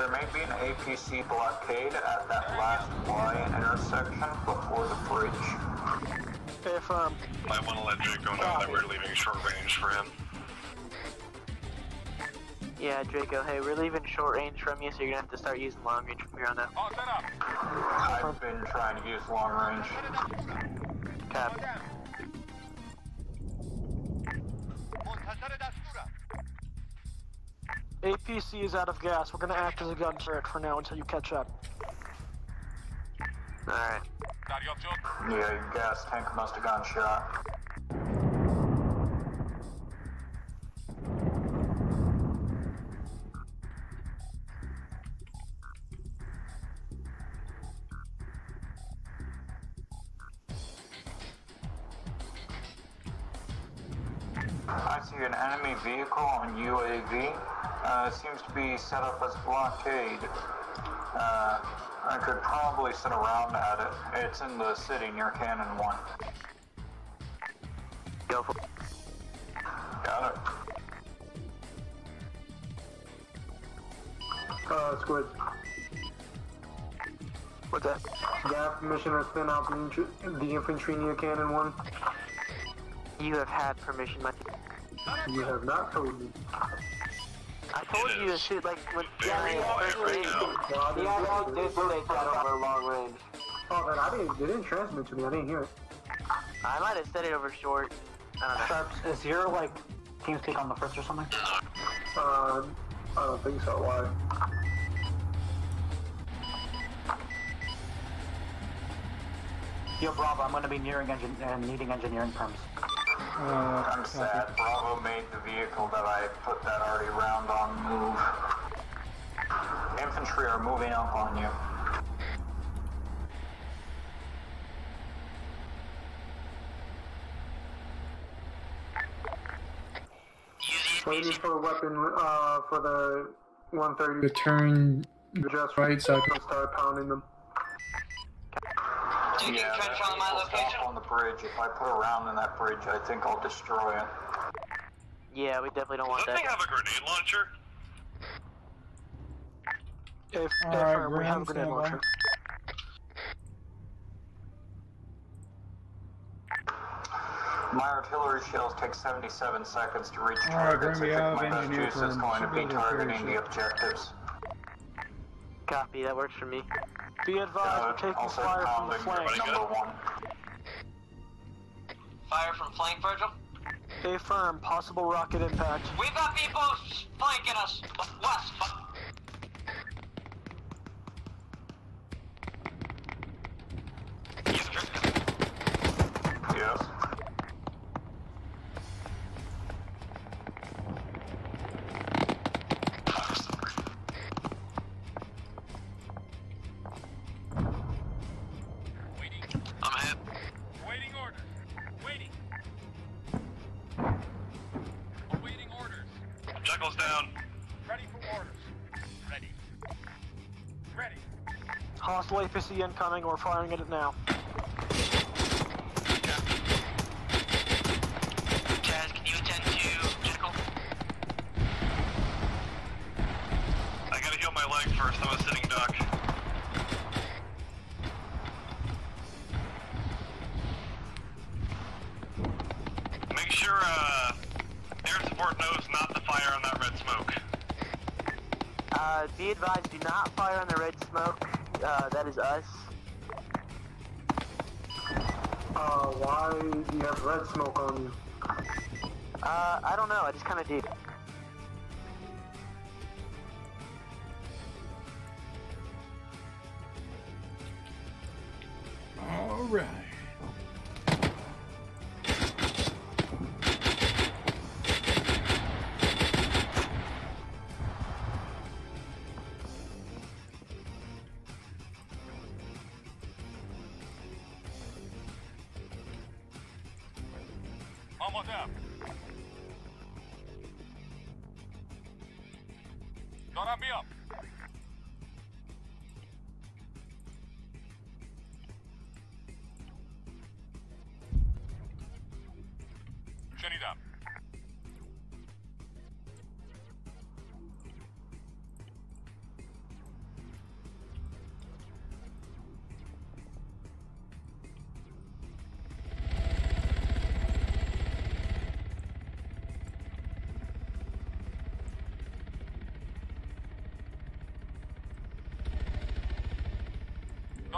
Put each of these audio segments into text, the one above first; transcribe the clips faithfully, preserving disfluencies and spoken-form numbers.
There may be an A P C blockade at that last Y intersection before the bridge. Stay firm. I want to let Draco know that we're leaving short range for him. Yeah, Draco, hey, we're leaving short range from you, so you're gonna have to start using long range from here on out. All set up. I've been trying to use long range. Cap. A P C is out of gas. We're gonna act as a gun turret for now until you catch up. Alright. Yeah, your gas tank must have gone shot. I see an enemy vehicle on U A V. Uh, seems to be set up as blockade. Uh, I could probably sit around at it. It's in the city near Cannon one. Go for it. Got it. Uh, Squid. What's that? You have permission to spin out the infantry near Cannon one? You have had permission, my... You have not told me. I told you to shoot like with very wide range. The A O did take that over long range. Oh, man, I didn't. They didn't transmit to me. I didn't hear it. I might have said it over short. I don't know. Sharps, is your like team speak on the first or something? Uh, I don't think so. Why? Yo, Bravo, I'm gonna be nearing engine and needing engineering perms. Uh, I'm sad. Okay. Bravo made the vehicle that I put that already round on move. Infantry are moving up on you. Waiting for a weapon uh, for the one thirty. Return just right so I can start pounding them. You yeah, can catch on my location. On the bridge. If I put a round in that bridge, I think I'll destroy it. Yeah, we definitely don't want Doesn't that. Don't they have a grenade launcher? If, if right, we have a grenade launcher. My artillery shells take seventy-seven seconds to reach right, targets. I think my best juice is going to be targeting the objectives. Copy, that works for me. Be advised, we're taking fire from the flank. Number one. Fire from flank, Virgil? Stay firm, possible rocket impact. We've got people flanking us. West. Yes. A P C incoming, we're firing at it now. Taz, can you attend to Jekyll? I gotta heal my leg first, I'm a sitting duck. Make sure uh, air support knows not to fire on that red smoke. Uh, be advised, do not fire on the red smoke. Uh, that is us. Uh, why do you have red smoke on you? Uh, I don't know, I just kinda did. Alright.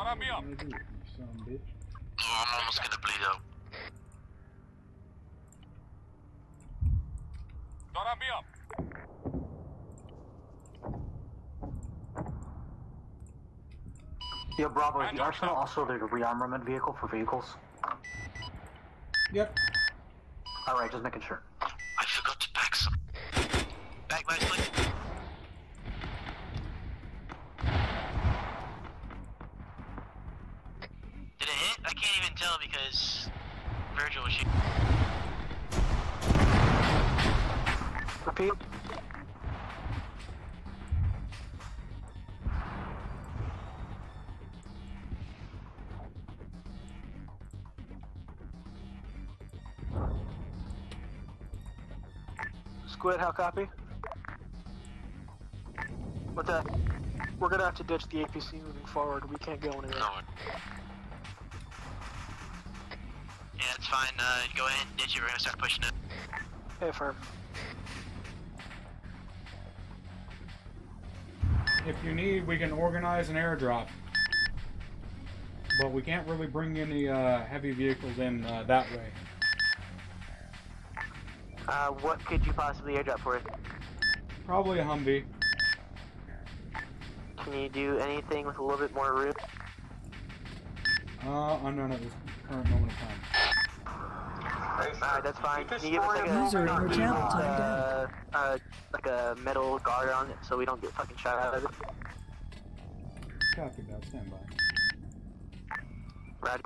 Don't me up. You son bitch. Oh, I'm almost gonna bleed out. Don't me up. Yeah, Bravo, is the arsenal also the rearmament vehicle for vehicles? Yep. Alright, just making sure. I forgot to pack some. Back nicely. Did it hit? I can't even tell because Virgil was shooting. Repeat. Squid, how copy? What the? We're gonna have to ditch the A P C moving forward. We can't go anywhere. No. Yeah, it's fine. Uh, go ahead and ditch it. We're gonna start pushing it. Hey, firm. If you need, we can organize an airdrop. But we can't really bring any uh, heavy vehicles in uh, that way. Uh, what could you possibly airdrop for it? Probably a Humvee. Can you do anything with a little bit more room? Uh, unknown at this current moment of time. Alright, that's fine. Can you give us like a, user, uh, uh, uh, like a metal guard on it so we don't get fucking shot out of it? Copy that, stand by. Roger.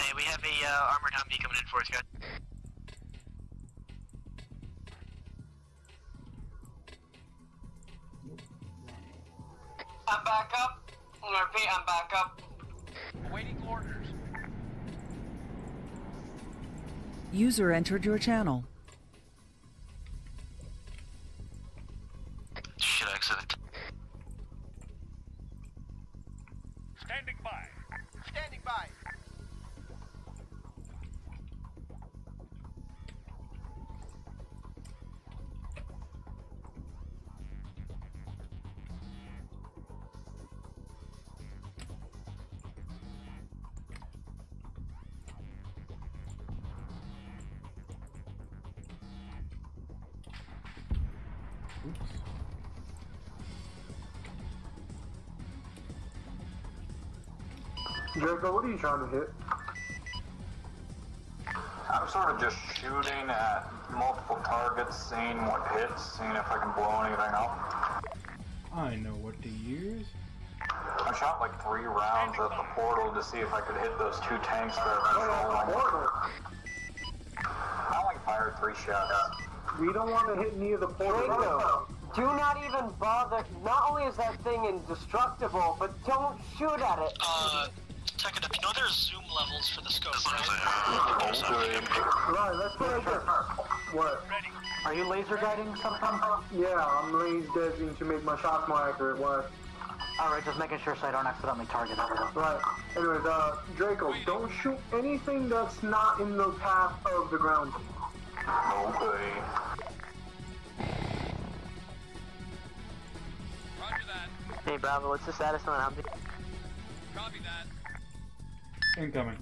Hey, we have a uh, armored Humvee coming in for us, guys. I'm back up. I'm gonna repeat, I'm back up. Awaiting orders. User entered your channel. Should exit. Standing by. Standing by. Jericho, what are you trying to hit? I'm sort of just shooting at multiple targets, seeing what hits, seeing if I can blow anything up. I know what to use. I shot like three rounds at the portal to see if I could hit those two tanks that are in the portal. I only fired three shots. We don't want to hit any of the portals. Draco, do not even bother. Not only is that thing indestructible, but don't shoot at it. Uh, check it up. You know there's zoom levels for the scope, right? Right, let's go. What? Ready. Are you laser guiding something? Yeah, I'm laser guiding to make my shots more accurate. What? Alright, just making sure so I don't accidentally target it. Right. Anyways, uh, Draco, don't shoot anything that's not in the path of the ground. Okay. Roger that. Hey Bravo, what's the status on Humvee? Copy that. Incoming.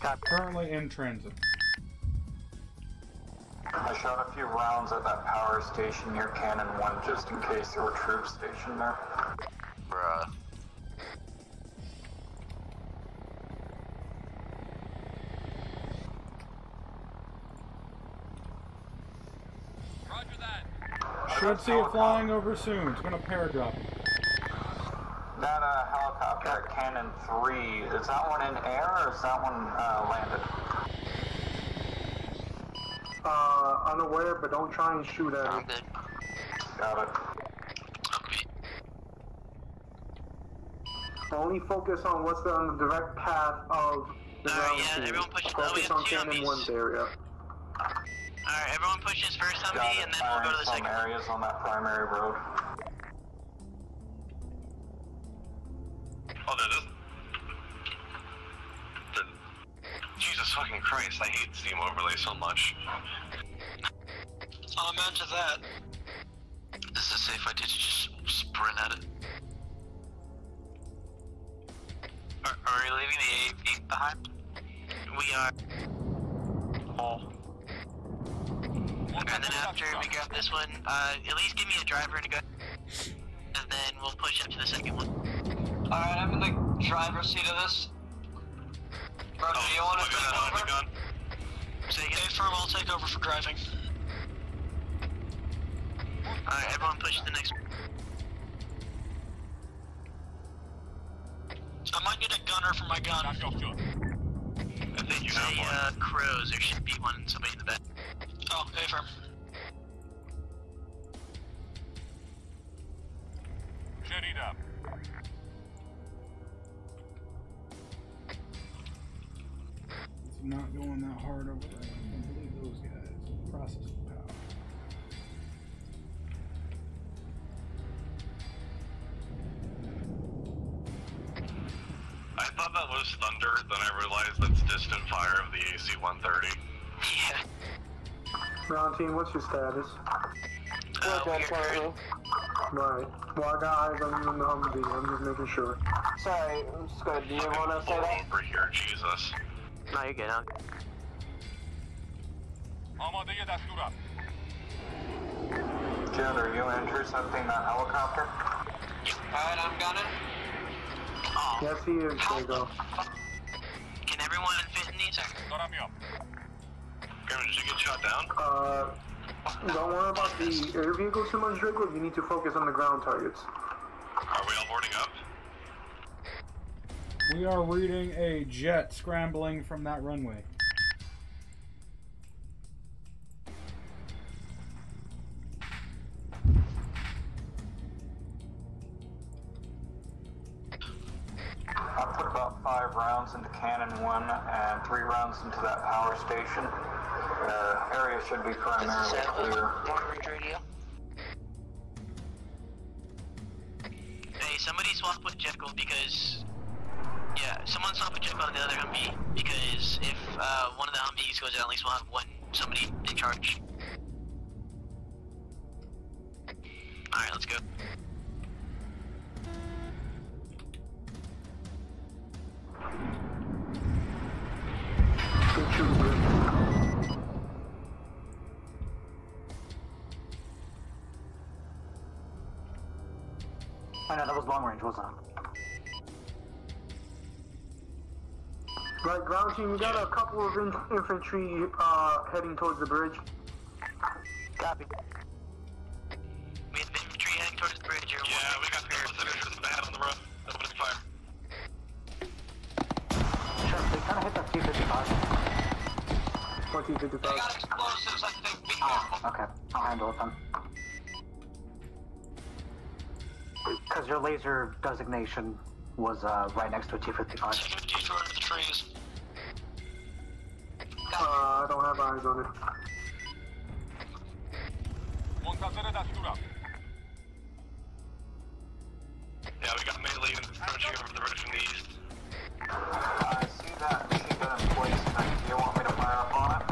Copy. Currently in transit. I shot a few rounds at that power station near Cannon one just in case there were troops stationed there. Bruh. Should see it flying over soon. It's gonna paradrop. That uh, helicopter, Cannon three, is that one in air or is that one uh, landed? Uh, unaware, but don't try and shoot at it. Got it. Only focus on what's on the direct path of the ground. Yeah, everyone push focus on Cannon one's area. Alright, everyone pushes first on me, and then we'll go to the second one. Areas on that primary road. Oh, there it is. The... Jesus fucking Christ, I hate Steam Overlay so much. I'll imagine that. Is it safe I did just sprint at it? Are, are we leaving the A P behind? We are. Oh. And then after we grab this one, uh, at least give me a driver to go. And then we'll push up to the second one. Alright, I'm in the driver's seat of this. Bro, oh, do you want to take over? Say again. Hey, firm, I'll take over for driving. Alright, everyone push the next one. I might need a gunner for my gun. I've got fuel. If it's the uh, crows, there should be one and somebody in the back. Oh, hey, firm. Jettied up. It's not going that hard over there. I can't believe those guys. Processing power. I thought that was thunder, then I realized that's distant fire of the A C one thirty. Yeah. Round team, what's your status? Uh, we're dead. Right. Well, I got eyes on you in the Humvee. I'm just making sure. Sorry, I'm just good. Do you want to say that? Over here, Jesus. No, you're good, huh? Jim, are you injured something, that helicopter? Alright, I'm gunning. Oh. Yes, he is, Draco. Can everyone fit in these? Grim, did you get shot down? Uh... Don't worry about the air vehicle too much, Draco. You need to focus on the ground targets. Are we all boarding up? We are reading a jet scrambling from that runway. I put about five rounds into Cannon one and three rounds into that power station. Uh, area should be primarily clear. Hey, somebody swap with Jekyll because... Yeah, someone swap with Jekyll on the other Humvee, because if uh, one of the Humvees goes out, at least we'll have one, somebody in charge. Alright, let's go. I know, that was long range, wasn't it? Right, ground team, we got a couple of in infantry uh, heading towards the bridge. Copy. We have infantry heading towards the bridge. Or yeah, we got the bad on the road. Open the fire. Sharps, they kind of hit that T fifty-five. What T fifty-five? They got explosives, I think. Be careful. Oh, okay, I'll handle it then. Because your laser designation was uh, right next to a T fifty-five. Take a detour into the trees. Uh, I don't have eyes on it. Yeah, we got melee approaching over the bridge from the east. I see that machine gun in place tonight. Do you want me to fire up on it?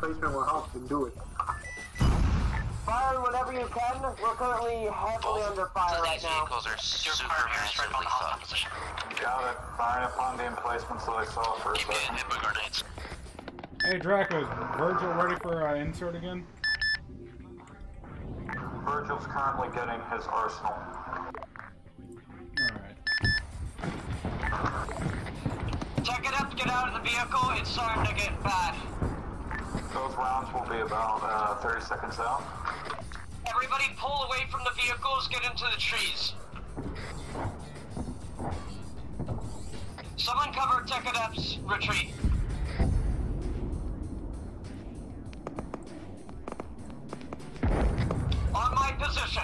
Placement will help them do it. Fire whenever you can. We're currently heavily Both under fire right now. Both of these vehicles are super massively fucked. Got it. Firing upon the emplacements that I saw for a second. Give me a hit by grenades. Hey Draco, is Virgil ready for uh, insert again? Virgil's currently getting his arsenal. Alright. Check it up, get out of the vehicle, it's starting to get bad. Those rounds will be about uh, thirty seconds out. Everybody pull away from the vehicles, get into the trees. Someone cover Tekadep's retreat. On my position.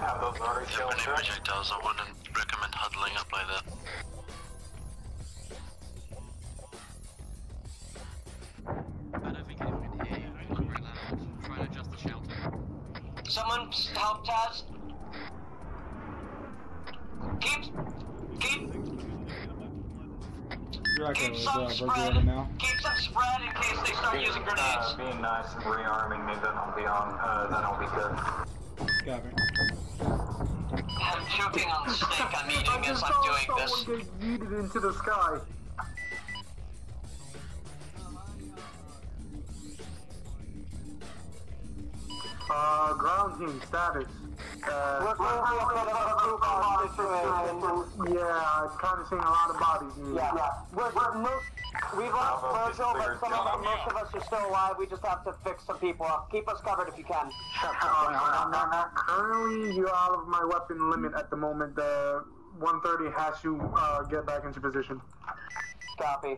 Have those already killed, sir? Projectiles, I wouldn't recommend huddling up like that. I don't think anyone can hear you. I'm not relaxed. I'm trying to adjust the shelter. Someone help Taz. Keep. Keep. Keep some spread. Keep some spread in case they start Keep, using grenades. Uh, being nice and rearming me, then I'll be on. Uh, then I'll be good. Got me. I'm choking on the steak. I'm eating as I'm doing this. I just someone get yeeted into the sky. Uh, ground team status. Uh, yeah, I'm kind of seeing a lot of bodies. Yeah, yeah. We're, we're most, we've lost Virgil, but some of them, most of us are still alive. We just have to fix some people up. Keep us covered if you can. Uh, currently, you're out of my weapon limit at the moment. The one thirty has to uh, get back into position. Copy.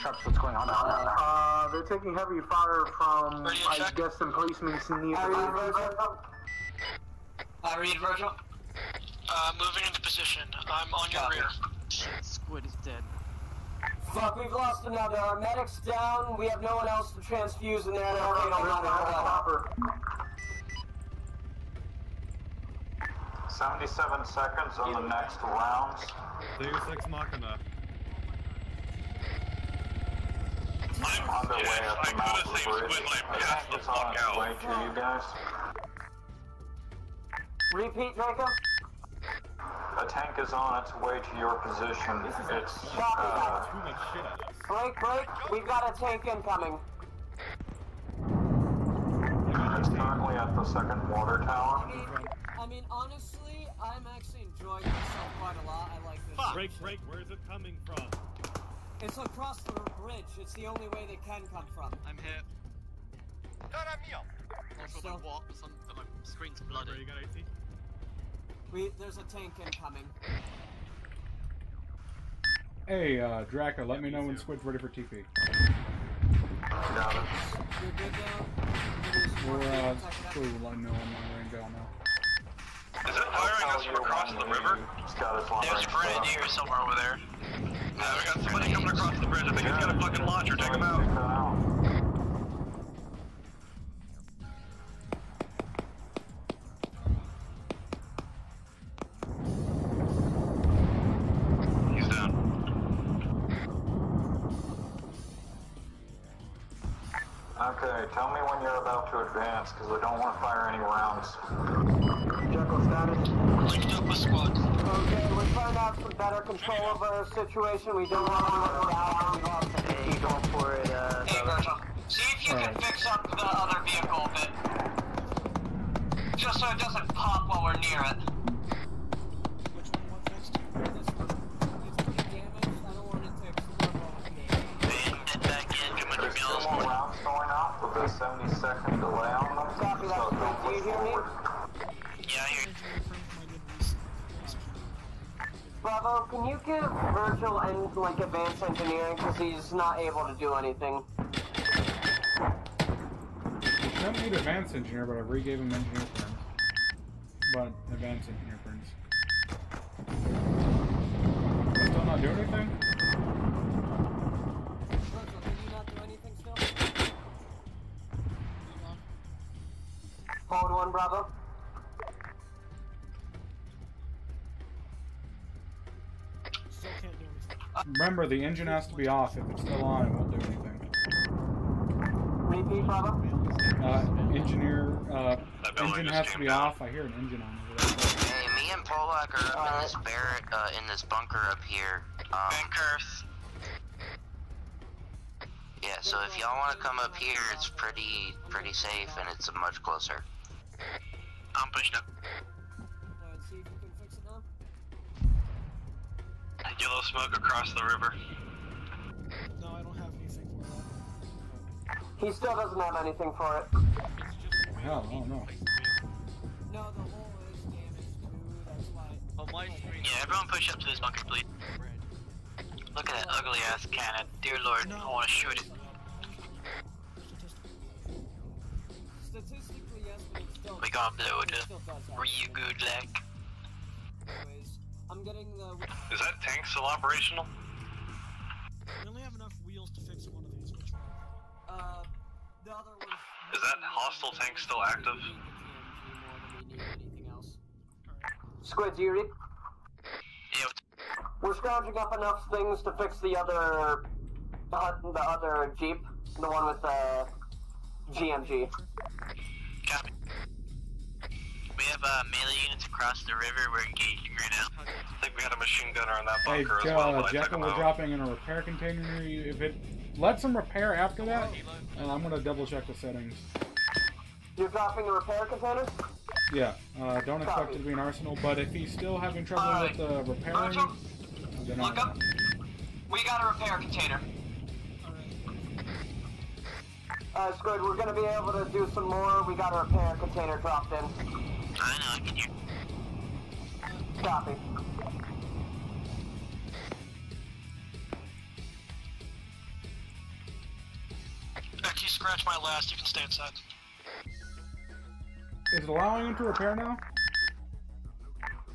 Sharps, what's going on? Uh, they're taking heavy fire from, I check? guess, some policemen near I read Virgil. I read Virgil. Uh, moving into position. I'm on Copy. your rear. Squid is dead. Fuck, we've lost another. Our medic's down. We have no one else to transfuse in there. Okay, no, no, no, no, no. seventy-seven seconds on yeah. the next round. There's Ex Machina. I'm on the yeah, way up the mountain bridge. I think it's on its way to you guys. Repeat, Draco? A tank is on its way to your position. It's, uh... Break, break. We've got a tank incoming. It's currently at the second water tower. I mean, I mean honestly, I'm actually enjoying myself quite a lot. I like this. Fuck. Break, break. Where's it coming from? It's across the bridge. It's the only way they can come from. I'm here. Cara mia! Not sure about what, but some, but my screen's bloody. You got A T? We, there's a tank incoming. Hey, uh, Draco, let yeah, me know when Squid's ready for T P. Got it. You're good now? We're, uh, Squid will let me know when I'm laying down now. Is it firing us from across the river? There's a grenade here somewhere over there. Yeah, we got somebody coming across the bridge. I think yeah. he's got a fucking launcher. Take him out. He's down. Okay, tell me when you're about to advance, because I don't want to fire any rounds. Jekyll status. Linked up with squad. Okay, we're trying to have some better control of our situation. We don't want to run out. We lost it. Hey, going for it, uh... Hey, Virgil, see if you can fix up the other vehicle a bit. Just so it doesn't pop while we're near it. Which one wants this to? This one. It's too damaged. I don't want it to explode all the game. Bend it back in. Give me the meals. There's rounds going off with a seventy second delay on them. Copy that. Do you hear me? Yeah, I hear you. Bravo, can you give Virgil and, like, advanced engineering, because he's not able to do anything. I don't need advanced engineer, but I re-gave him engineer friends. But, advanced engineer friends. They still not doing anything? Virgil, can you not do anything still? Hold one, Bravo. Remember, the engine has to be off. If it's still on, it won't do anything. Uh, engineer, uh, engine has to be off. I hear an engine on it. Hey, me and Polak are up in this barrack, uh, in this bunker up here. Um, Curse. Yeah, so if y'all want to come up here, it's pretty, pretty safe, and it's much closer. I'm pushed up. Yellow smoke across the river. No, I don't have anything for it. He still doesn't have anything for it. Hell, oh, no. No, the hole is damaged, dude. That's why. Yeah, everyone push up to this bunker, please. Look at that ugly ass cannon. Dear lord, I want to shoot it. Statistically, yes, but it's still. We gonna blow it up. Real good luck. I'm getting the... Is that tank still operational? We only have enough wheels to fix one of these. Which one? Uh, the other one. Is that hostile tank still active? Squid, do you read? Yeah. We're scrounging up enough things to fix the other, the, the other jeep, the one with the uh, G M G. Copy. We have uh, melee units across the river. We're engaging right now. I think we had a machine gunner on that bunker hey, as well. Uh, Jekyll, we're out. Dropping in a repair container. If it lets them repair after that, and I'm gonna double check the settings. You're dropping a repair container? Yeah. Uh, don't Copy. Expect it to be an arsenal, but if he's still having trouble right. with the uh, repairing, Virgil, then look up. We got a repair container. Uh, Squid, we're gonna be able to do some more. We got a repair container dropped in. I know, I can hear. Copy. Becky, scratch my last, you can stay inside. Is it allowing him to repair now?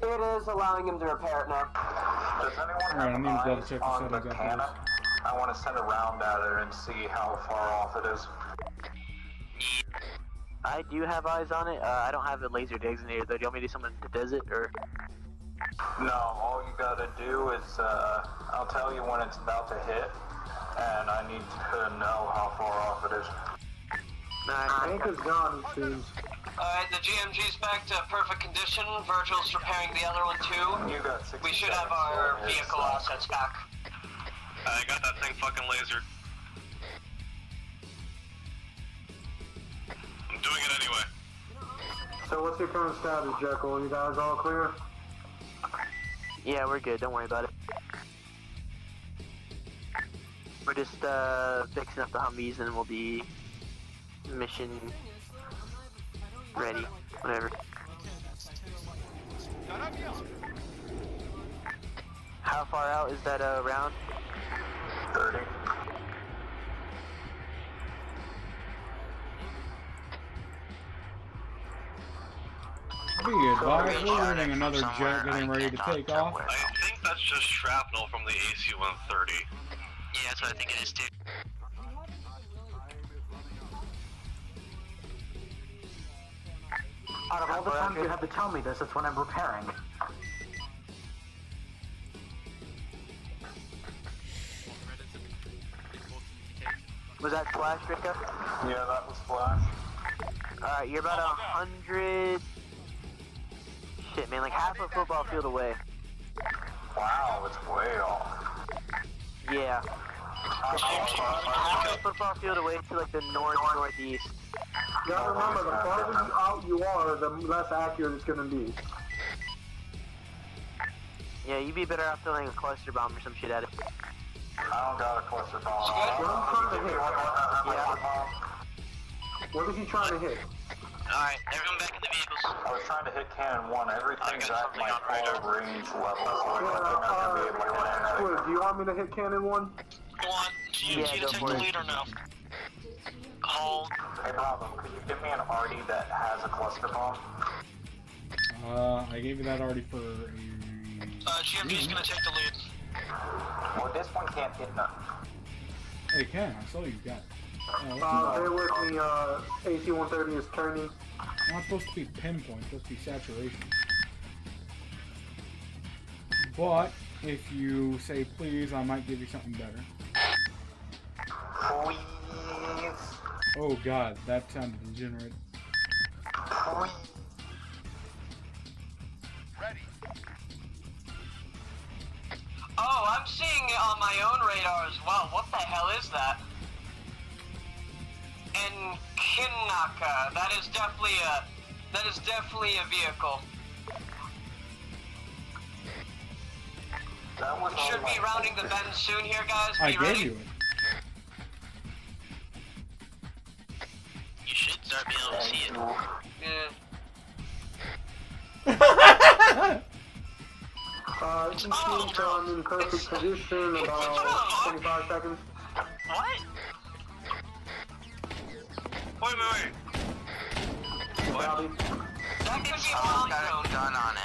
It is allowing him to repair it now. Does anyone right, have eyes on the cannon? I want to send a round at it and see how far off it is. I do have eyes on it. Uh, I don't have a laser designator though. Do you want me to do something to visit or? No, all you gotta do is, uh, I'll tell you when it's about to hit, and I need to know how far off it is. I think it's gone, it seems. Alright, the G M G's back to perfect condition. Virgil's repairing the other one too. You got sixty. We should have our vehicle assets back. I got that thing fucking lasered. I'm doing it anyway. So what's your current status, Jekyll? You guys all clear? Yeah, we're good. Don't worry about it. We're just uh, fixing up the Humvees and we'll be mission ready. Whatever. How far out is that uh, round? thirty. Be advised, we're running another jet getting ready to take off. I think that's just shrapnel from the A C one thirty. Yeah, that's what I think it is too. Out of all the times you had to tell me this, it's when I'm repairing. Was that flash, Draco? Yeah, that was flash. Alright, you're about a hundred... Shit, man, like half a football field away. Wow, it's way off. Yeah. It's half a football field away to like the north northeast. You gotta remember, the farther out you are, the less accurate it's gonna be. Yeah, you'd be better off throwing a cluster bomb or some shit at it. I don't got a cluster bomb. What is he trying to hit? Yeah. What is he trying to hit? Alright, everyone back in the vehicles. I was trying to hit cannon one. Everything's at my full range level. Squid, do you want me to hit cannon one? Go on. G M G yeah, to take the leader now. Hold. Hey Bravo, could you give me an R D that has a cluster bomb? Uh, I gave you that R D for... Uh, G M G's mm-hmm. gonna take the lead. Well, this one can't hit none. It can, I saw you got it. Oh, uh, bear with me, uh, A C one thirty is turning. Not supposed to be pinpoint, it's supposed to be saturation. But, If you say please, I might give you something better. Please. Oh god, that sounded degenerate. Please. Ready. Oh, I'm seeing it on my own radar as well. What the hell is that? And Kinaka, that is definitely a that is definitely a vehicle. That one should be rounding the bend soon here, guys. Be I gave ready. You it. You should start being able to see it. Yeah. uh, it's in oh, time in perfect it's, position, it's about twenty-five seconds. What? Wait, wait, wait. What? That could be all got a gun on it.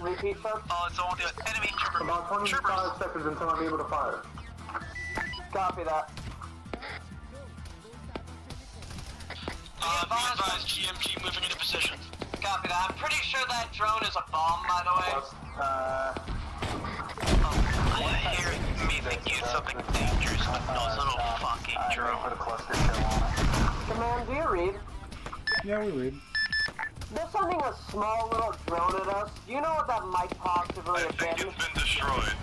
Repeat, sir? Oh, it's all the enemy trooper. About twenty-five seconds until I'm able to fire. Copy that. Uh, be advised, G M G moving into position. Copy that. I'm pretty sure that drone is a bomb, by the way. Uh... Oh, I hear me thinking it's something dangerous, but no, it's not a fucking drone. Command, do you read? Yeah, we read. They're sending a small little drone at us. Do you know what that might possibly have been? I think it's been destroyed.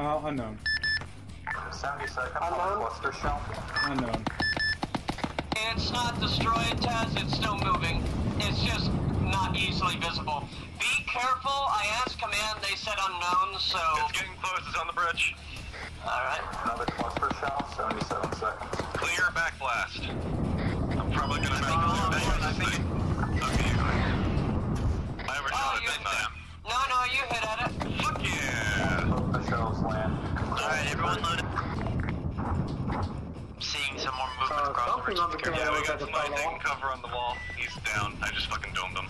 Uh, unknown. seventy seconds. Unknown? Unknown. It's not destroyed, Taz. It's still moving. It's just not easily visible. Be careful. I asked command. They said unknown, so... It's getting close. It's on the bridge. Alright. Another cluster shell. seventy-seven seconds. Clear back blast. I'm probably going to back blast. No, no, you hit at it. Fuck yeah! Alright, everyone loaded. I'm seeing some more movement across the bridge. Yeah, we got some lightning cover on the wall. He's down. I just fucking domed him.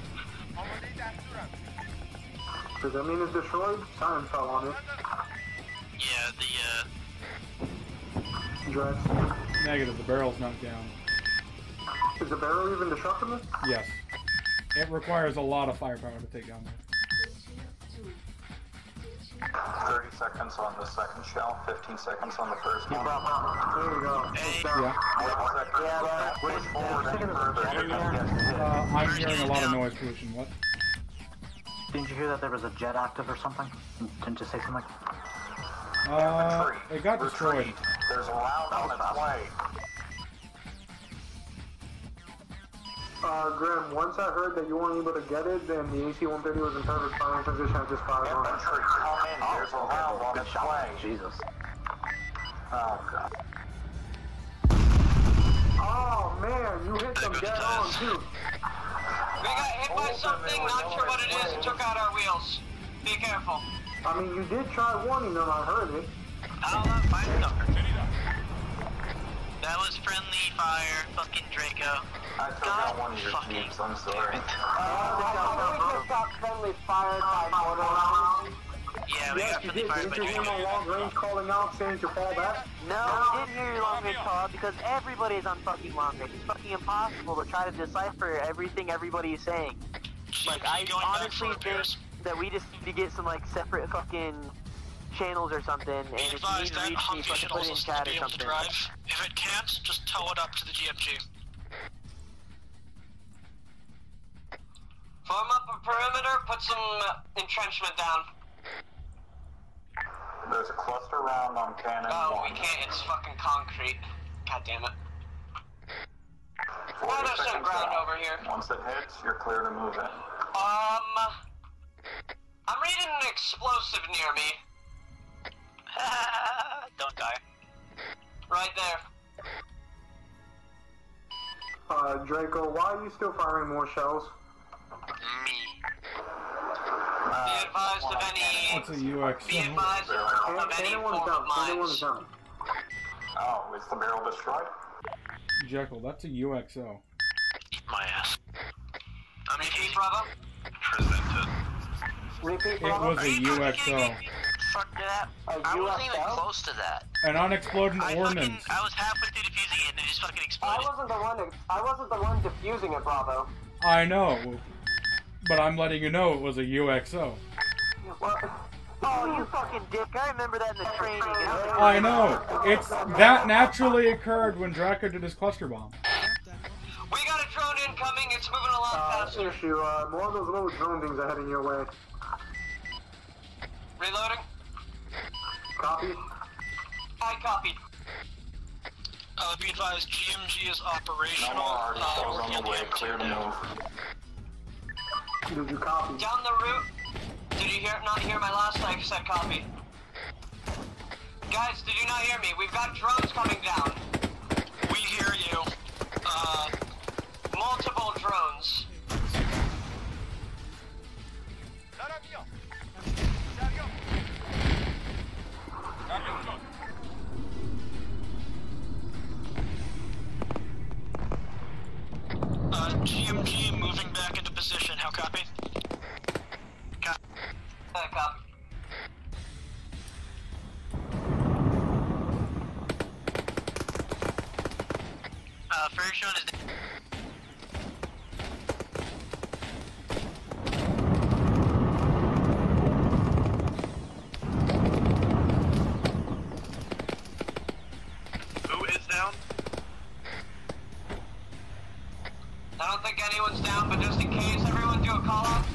Does that mean it's destroyed? Siren fell on it. Yeah, the, uh... Dress. Negative, the barrel's not down. Is the barrel even destructible? Yes. It requires a lot of firepower to take down there. thirty seconds on the second shell, fifteen seconds on the first one. There we go. Hey. Yeah. Yeah, push forward any further. Uh, I'm hearing a lot of noise pollution. What? Didn't you hear that there was a jet active or something? Didn't you say something? Uh, Retreat. It got destroyed. Retreat. There's a loud on its way. Uh, Grim, once I heard that you weren't able to get it, then the A C one thirty was in perfect firing position. I just fired on it. Infantry, come in. There's a round on its way. Jesus. Oh, God. Oh, man, you hit them dead on, too. We got hit by something, not sure what it is, and took out our wheels. Be careful. I mean, you did try warning them, I heard it. I'll not find them. That was friendly fire, fucking Draco. I took out one of your teams, I'm sorry. Uh, I think we just got friendly fire by Mortal. Yeah, we yes, got friendly fire by Draco. Did you hear my long range calling out saying to fall back? No, I didn't hear your long range call out because everybody's on fucking long range. It's fucking impossible to try to decipher everything everybody is saying. Like, I honestly think that we just need to get some, like, separate fucking... channels or something, and if you need to reach me, fucking put it in chat or something. If it camps, just tow it up to the G M G. Form up a perimeter, put some entrenchment down. There's a cluster round on cannon. Oh, we can't, it's fucking concrete. God damn it. Oh, there's some ground over here. Once it hits, you're clear to move in. Um... I'm reading an explosive near me. Don't die. Right there. Uh, Draco, why are you still firing more shells? Me. Uh, be advised of any... What's a U X O? Be advised of, of any form of mines. Oh, is the barrel destroyed? Jekyll, that's a U X O. Eat my ass. I'm Repeat, Bravo. Presented. Repeat, Bravo. It was a U X O. Fucked it up. I wasn't even close to that. An unexploded I ordnance. Fucking, I was halfway through defusing it and it just fucking exploded. I wasn't the one. I wasn't the one defusing it, Bravo. I know, but I'm letting you know it was a U X O. Well, Oh, you fucking dick. I remember that in the training. I know. It's that naturally occurred when Draco did his cluster bomb. We got a drone incoming. It's moving a lot uh, faster. Issue. Uh, more of those little drone things are heading your way. Reloading. Copy. I copied. Uh, be advised, G M G is operational. No, uh, we're on the way. Clear to move. Did you copy? Down the route. Did you hear, not hear my last time you said copy? Guys, did you not hear me? We've got drones coming down. We hear you. Uh, multiple drones. Uh, G M G moving back into position. How copy? Uh, copy. Uh, first shot is... Who is down? I don't think anyone's down, but just in case, everyone do a call-out.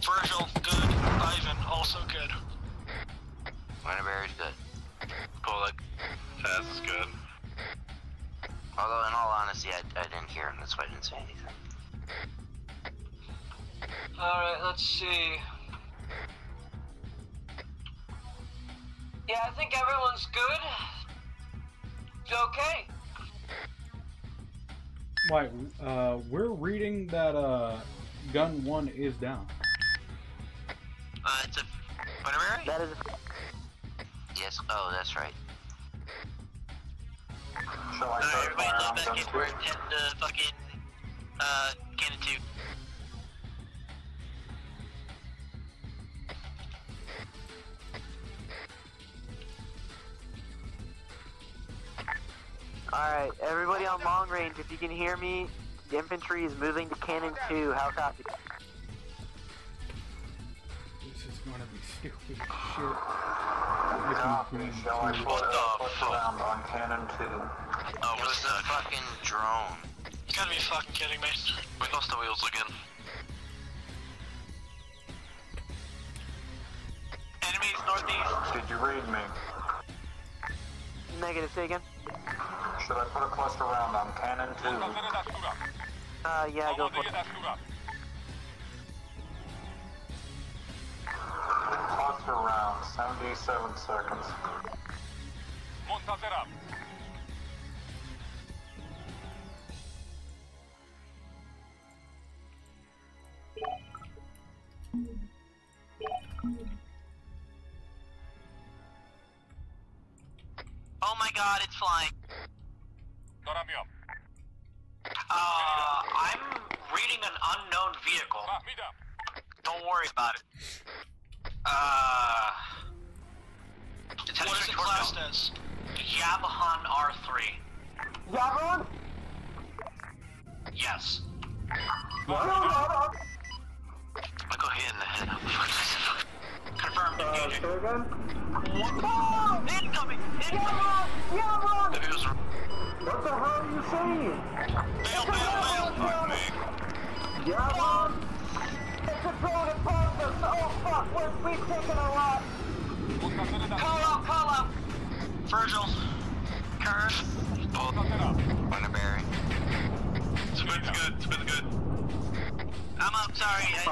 Virgil, good. Ivan, also good. Winterberry's good. Polak. Taz is good. Although, in all honesty, I, I didn't hear him, that's why I didn't say anything. Alright, let's see. Yeah, I think everyone's good. Okay. Right, uh, we're reading that, uh... Gun one is down. Uh, it's a... Winterberry? That is a... Yes, oh, that's right. So I Alright, everybody log back in. We're heading to fucking... Uh, Cannon two. Alright, everybody on long range, if you can hear me, the infantry is moving to Cannon two, how copy? This is gonna be stupid shit. Copy, showing what the fuck? On Cannon two. Oh, it was a fucking drone. You gotta be fucking kidding me. We lost the wheels again. Enemies northeast. Did you read me? Negative, say again. Should I put a cluster round on Cannon two? Uh, yeah, go for it. Cluster round, seventy-seven seconds. Oh my god, it's flying. Uh, I'm reading an unknown vehicle. Don't worry about it. Uh, it's what is it classed as? Yabhon R three. Yabhon? Yes. What? I'll go ahead and head. Confirmed engaging. Uh, what? Oh, incoming! Incoming! Yabhon! Yabhon! What the hell are you saying? Bail, bail, bail! Fuck me. Yabhon! It's a drone above us! Oh fuck, we're we've taken a lot! Call out, call out! Virgil. Curse. Both. Winterberry. Squid's good, Squid's good. I'm up, sorry. I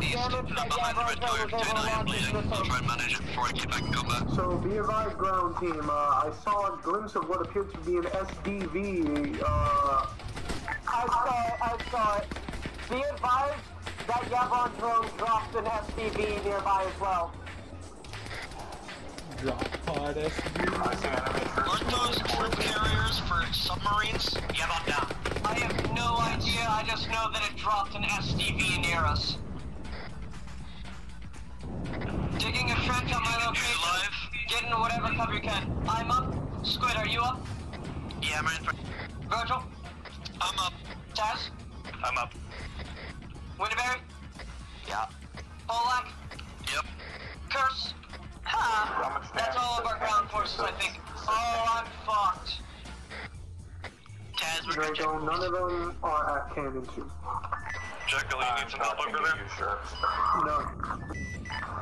went down for a second. Contact east. I'm behind the red door. two nine, I'm bleeding. I'll try and manage it before I get back and go back. So, be advised, ground team. Uh, I saw a glimpse of what appeared to be an S D V. Uh, I saw it, I saw it. Be advised that Yabhon drone dropped an S D V nearby as well. Drop pod S D V. Aren't those troop carriers for submarines? Yabhon down. I have no idea, I just know that it dropped an S D V near us. Digging a trench on my location, getting cover you can. I'm up. Squid, are you up? Yeah, I'm in front. Virgil? I'm up. Taz? I'm up. Winterberry? Yeah. Polak? Yep. Curse? Ha! That's all of our ground forces, I think. Oh, I'm fucked. Taz, we're gonna Draco, none of them are at Cannon two. Jekyll, you uh, need some help over there? Sure. No.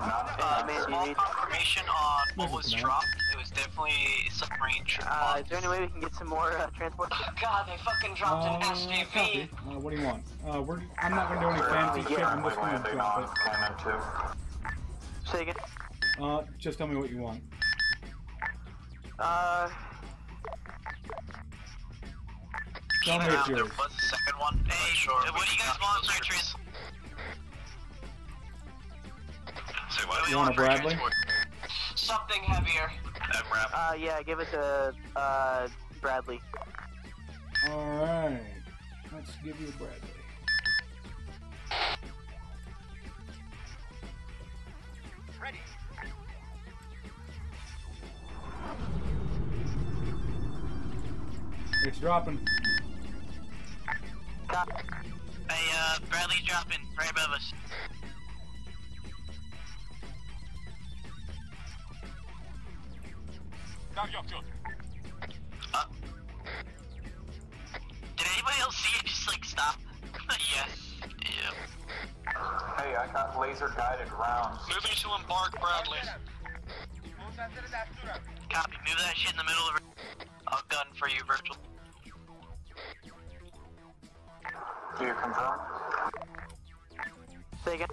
Uh, small confirmation on what was dropped. It was definitely some range. Uh, is there any way we can get some more uh, transport? Oh, God, they fucking dropped uh, an S D V. Uh, what do you want? Uh, we're, I'm not going to do any fancy shit. I'm just going to drop it. Say again? Uh, just tell me what you want. Uh... Don't hurt yours. There was a second one. Hey, sure. What do you guys want, Sentries? So what do you want, Bradley? Something heavier. M RAP. Uh, yeah, give us a, uh, Bradley. Alright. Let's give you a Bradley. Ready. It's dropping. Copy. Hey, uh, Bradley's dropping right above us. Uh, did anybody else see it? Just like stop. Yes. Yeah. Hey, I got laser guided rounds. Moving to embark, Bradley. Copy. Move that shit in the middle of. I'll gun for you, Virgil. Do you confirm? Say again.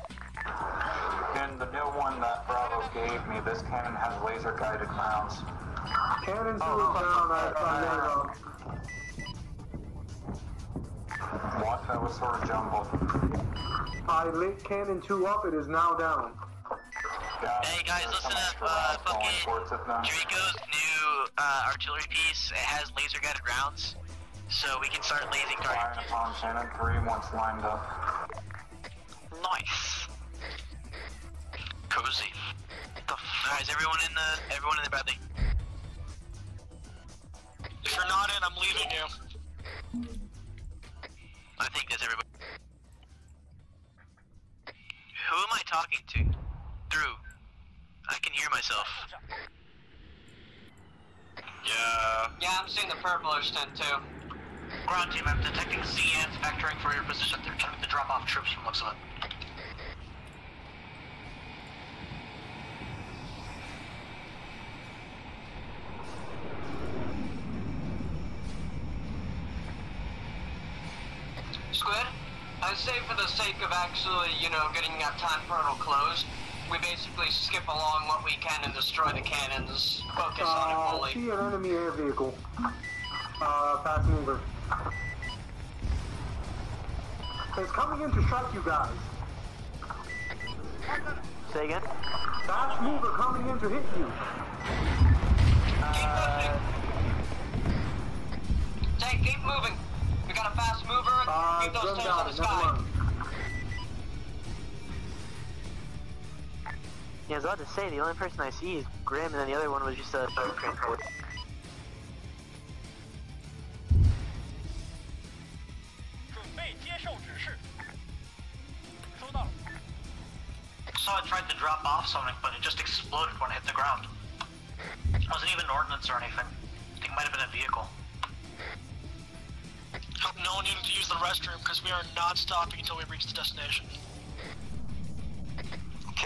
In the new one that Bravo gave me, this cannon has laser guided rounds. Cannon's oh, down at uh, uh, What? That was sort of jumbled. I lit cannon two up, it is now down. Yeah, hey guys, listen up. Uh, fucking Draco's new uh, artillery piece, it has laser guided rounds. So we can start lasing targets. Fire upon Shannon three once lined up. Nice. Cozy. What the f- guys, everyone in the, everyone in the Bradley. If you're not in, I'm leaving you. I think that's everybody. Who am I talking to? Through. I can hear myself. Yeah. Yeah, I'm seeing the purplish tent too. Ground team, I'm detecting C Ns vectoring for your position. They're trying to drop off troops from looks of it. Squid, I say for the sake of actually, you know, getting that time portal closed, we basically skip along what we can and destroy the cannons. Focus uh, on it fully. I see an enemy air vehicle. Uh, fast mover. It's coming in to strike you guys. Say again? Fast mover coming in to hit you. Uh... Keep moving. Hey, keep moving. We got a fast mover. Uh, keep those tails on the sky. Yeah, I was about to say, the only person I see is Grim, and then the other one was just a... Okay. Saw it tried to drop off something, but it just exploded when it hit the ground. It wasn't even an ordnance or anything. I think it might have been a vehicle. Hope no one needed to use the restroom, because we are not stopping until we reach the destination.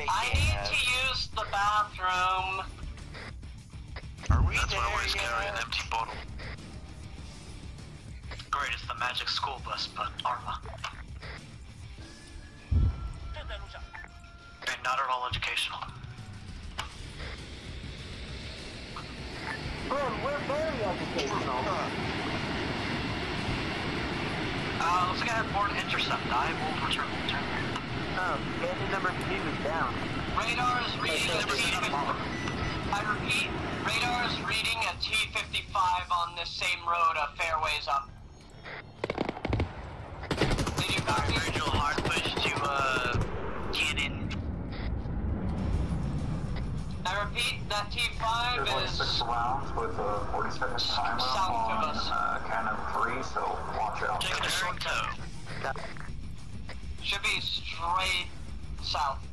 I need to use the bathroom. Are we That's there why we're carrying an empty bottle. Great, it's the magic school bus, but Arma. They're not at all educational. Bro, we're very educational. Uh, let's get airborne intercept. I will return. Oh, engine number two is down. Radar is reading a T fifty-five. I repeat, radar is reading a T fifty-five on this same road a fair ways up. Did you copy? Virgil, hard push to, uh, Cannon. I repeat, that T five is six rounds with a forty-second timer on uh, Cannon three, so watch out. Jericho should be straight south.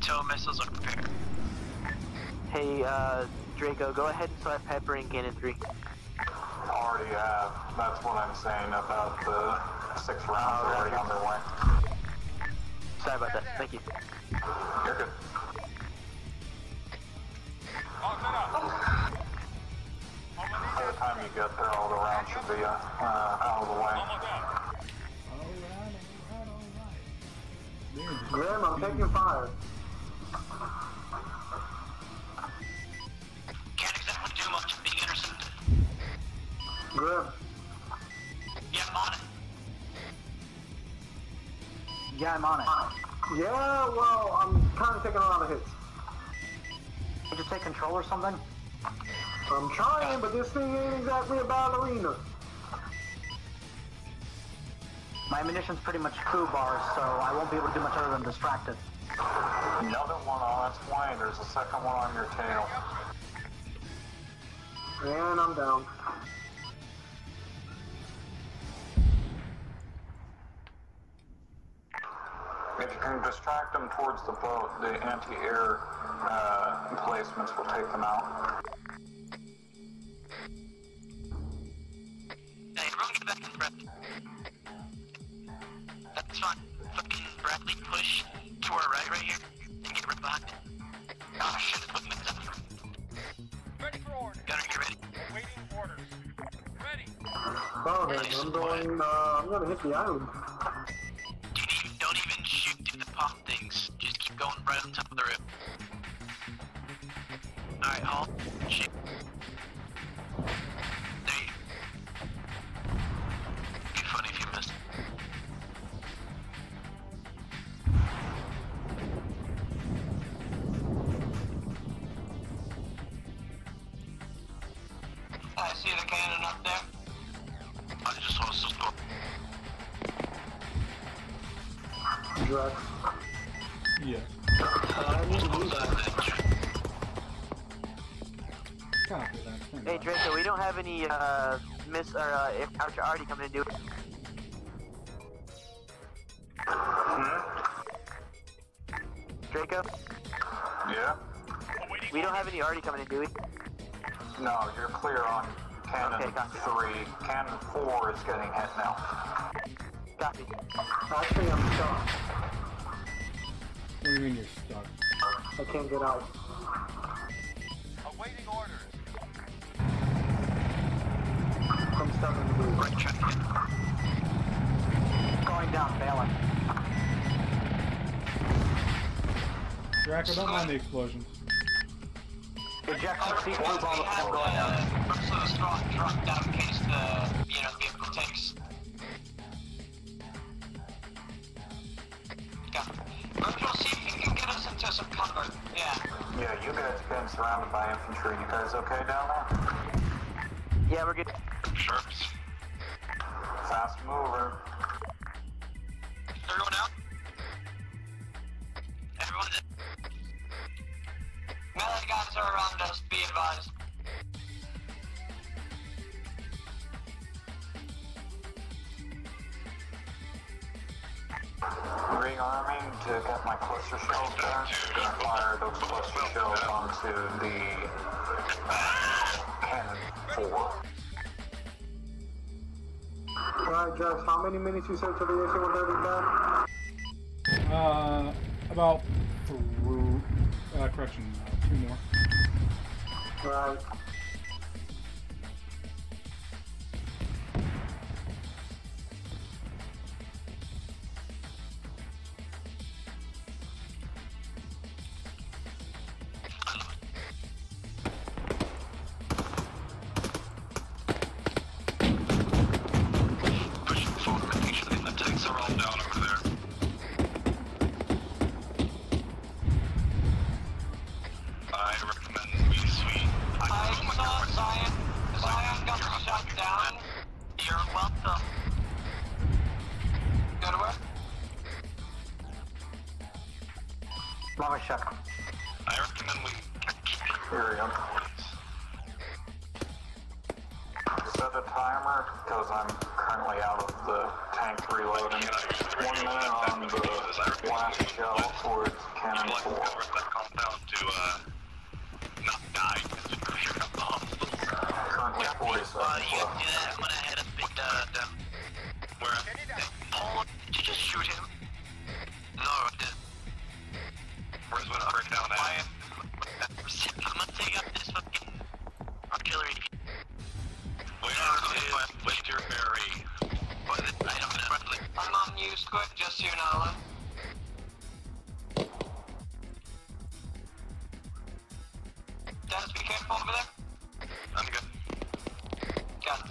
Two missiles are prepared. Hey, uh, Draco, go ahead and select Pepper and Cannon three. I already have. That's what I'm saying about the six rounds are already on their way. Sorry about that. Thank you. You're good. By the time you get there, all the rounds should be uh, out of the way. Grim, I'm taking fire. Can't exactly do much of being intercepted. Grim. Yeah, I'm on it. Yeah, I'm on it. Yeah, well, I'm kind of taking a lot of hits. Did you take control or something? I'm trying, but this thing ain't exactly a ballerina. My ammunition's pretty much crew bars, so I won't be able to do much other than distract it. Another one on its plane. There's a second one on your tail. And I'm down. If you can distract them towards the boat, the anti-air uh, placements will take them out. Hey, everyone get back in Bradley. That's fine. Fucking Bradley, push to our right, right here, and get right behind it. Oh shit, it's looking at the left. Ready for orders. Gunner, get ready. Waiting orders. Ready. Oh, man, I'm going, uh, I'm gonna hit the island. Right on top of the roof. Alright, halt. Shoot. There you go. It'd be funny if you missed. I see the cannon up there. I just want to go. Drag. Yeah. Uh, we'll hey Draco, we don't have any uh, miss or uh, if Archer already coming to do it. Mm-hmm. Draco? Yeah? We don't have any already coming to do it. No, you're clear on Cannon okay, three. Cannon four is getting hit now. Copy. Actually, I'm stuck. What do you mean you're stuck? I can't get out. Awaiting orders. I'm stuck in the blue. Right check. Going down, failing. Draco, don't mind the explosions. Ejection sequence on the floor going down. We're so strong drop down in case the, you know, vehicle takes. Yeah. Yeah, you guys been surrounded by infantry. You guys okay down there? Yeah, we're good. Sharps. Fast mover. They're going out. Everyone in. Melee guys are around us. Be advised. Rearming to get my cluster shells back and fire those cluster shells onto the cannon four. Alright, Josh, how many minutes you said to the A C one thirty back? Uh, about through. Uh, correction, uh, two more. Alright. I recommend we sweep. I, I Let me check. I recommend we carry on. Set a timer because I'm currently out of the tank reloading. One minute on the last shell towards cannon four. That comes down to uh, not dying because we're here at the hospital. Currently forty-seven. Uh, yeah, yeah, I'm gonna head up and uh, down. Where? Paul, did you just shoot him? No, I didn't. Where's what I'm breaking down that? I'm gonna take up this fucking artillery. Where is Winterberry? What is it? I don't know. I'm on you, Squid, just so you know. Taz, be careful over there. I'm good. Got it.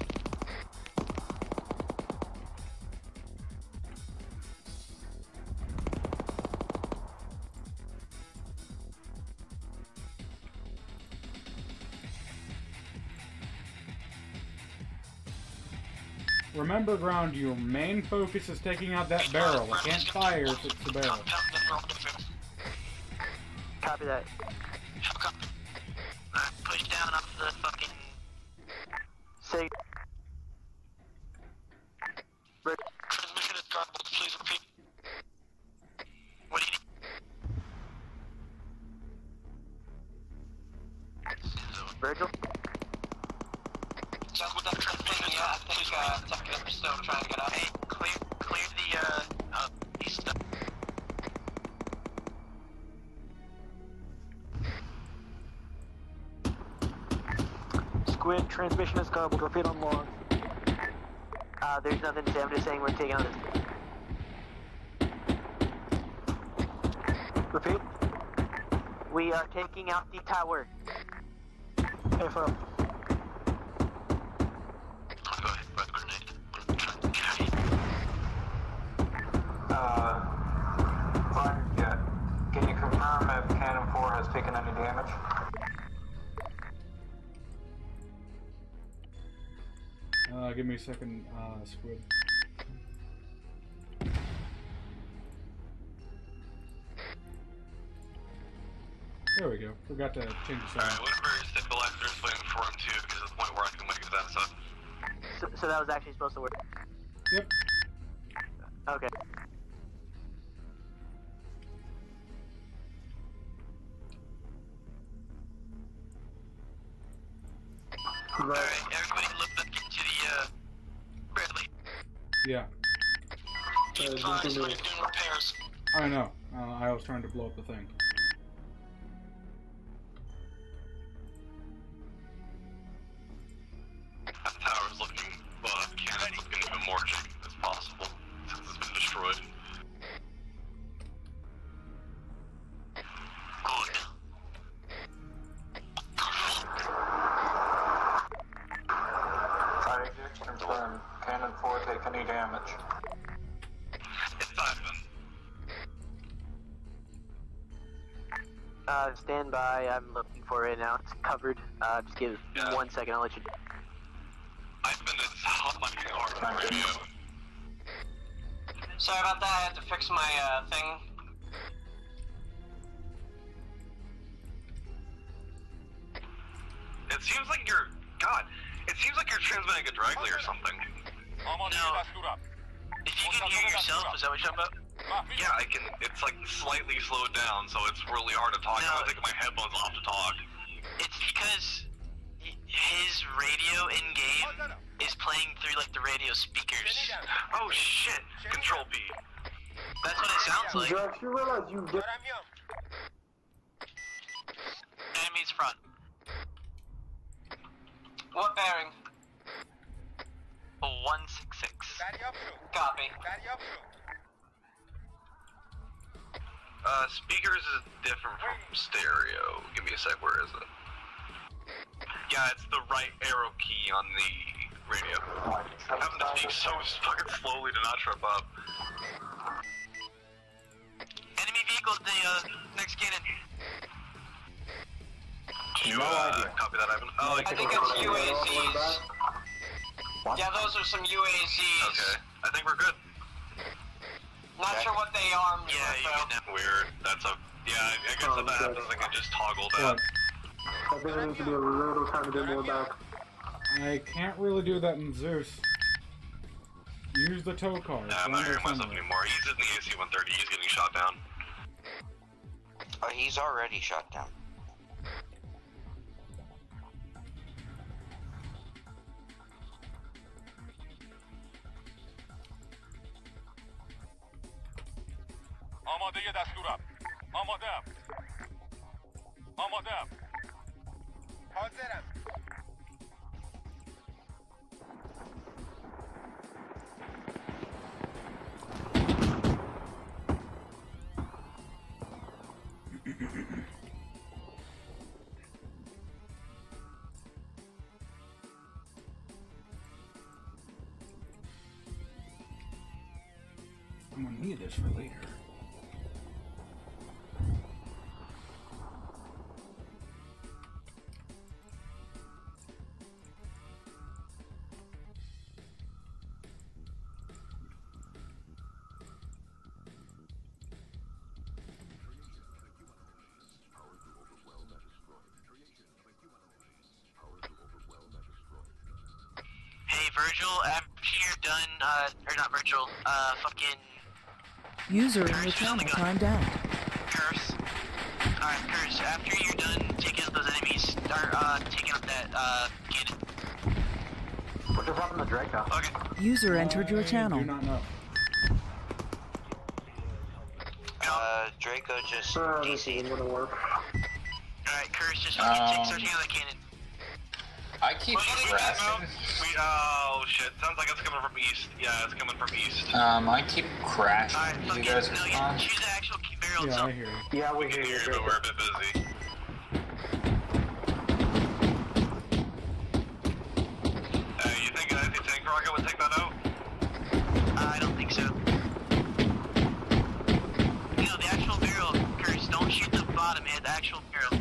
Remember, ground, your main focus is taking out that barrel. I can't fire if it's the barrel. Copy that. Push down off the fucking... Sig. Transmission is garbled, please repeat. What do you need? Virgil? Just with that transmission, yeah, I think, uh, I think I'm still trying to get out. Hey, clear, clear the, uh, uh, east up. Squid, transmission is garbled, repeat on long. Uh, there's nothing to say, I'm just saying we're taking out this. Repeat. We are taking out the tower. Info. Uh, fine, yeah. Can you confirm if Cannon four has taken any damage? Uh, give me a second, uh, Squid. There we go. Forgot to change the sound. Alright, Winterberry stabilizer is waiting for him too, because it's the point where I can wake that stuff. So, so that was actually supposed to work? Yep. Okay. Alright, everybody look back into the, uh, Bradley. Yeah. Keep uh, doing repairs. I know. Uh, I was trying to blow up the thing. That tower's looking, uh, cannon's looking even more jagged as possible, since it's been destroyed. Stand by, I'm looking for it now. It's covered. Uh, just give yeah. one second, I'll let you. I've been this hot my arm radio. Sorry about that, I had to fix my uh, thing. It seems like you're. God, it seems like you're transmitting a drag or something. No. If you can hear yourself, is that what you're talking about? Yeah, I can. It's like slightly slowed down, so it's really hard to talk. No, I think my headphones off to talk. It's because his radio in game is playing through like the radio speakers. Oh shit! Control P. That's what it sounds like. Jack, you realize you get. Enemy's front. What bearing? one sixty-six. Copy. Uh, speakers is different from stereo. Give me a sec, where is it? Yeah, it's the right arrow key on the radio. I'm having to speak so fucking slowly to not trip up. Enemy vehicle at the, uh, next cannon. Do you, uh, copy that, Ivan? Oh, I think it's U A Zs. Yeah, those are some U A Zs. Okay, I think we're good. Not sure what they armed yeah, with, though. Yeah, you weird. That's a... Yeah, I, I guess oh, if that good. happens, I can just toggle that. Yeah. I think there needs to be a little tiny bit more back. I can't really do that in Zeus. Use the tow car. Nah, I'm not hearing myself anymore. He's in the A C one thirty. He's getting shot down. Uh, he's already shot down. I'm gonna need this for later. Uh, or not Virgil, uh, fucking... User Curse, in your channel timed out. Curse. Alright, Curse, after you're done taking out those enemies, start, uh, taking out that, uh, kid. What just happened to Draco? Okay. User entered your channel. I do not know. Uh, Draco just uh, D C'd. Alright, Curse, just fucking um, take, start taking out that cannon. I keep crashing. Oh shit, sounds like it's coming from east. Yeah, it's coming from east. Um, I keep crashing. Alright, so you guys no, yeah, choose the actual barrel itself. Yeah, I hear you. Yeah, we, we hear you, but we're a bit busy. Uh, you think uh, the tank rocket would take that out? Uh, I don't think so. You know, the actual barrel, Curse, don't shoot the bottom, man, the actual barrel.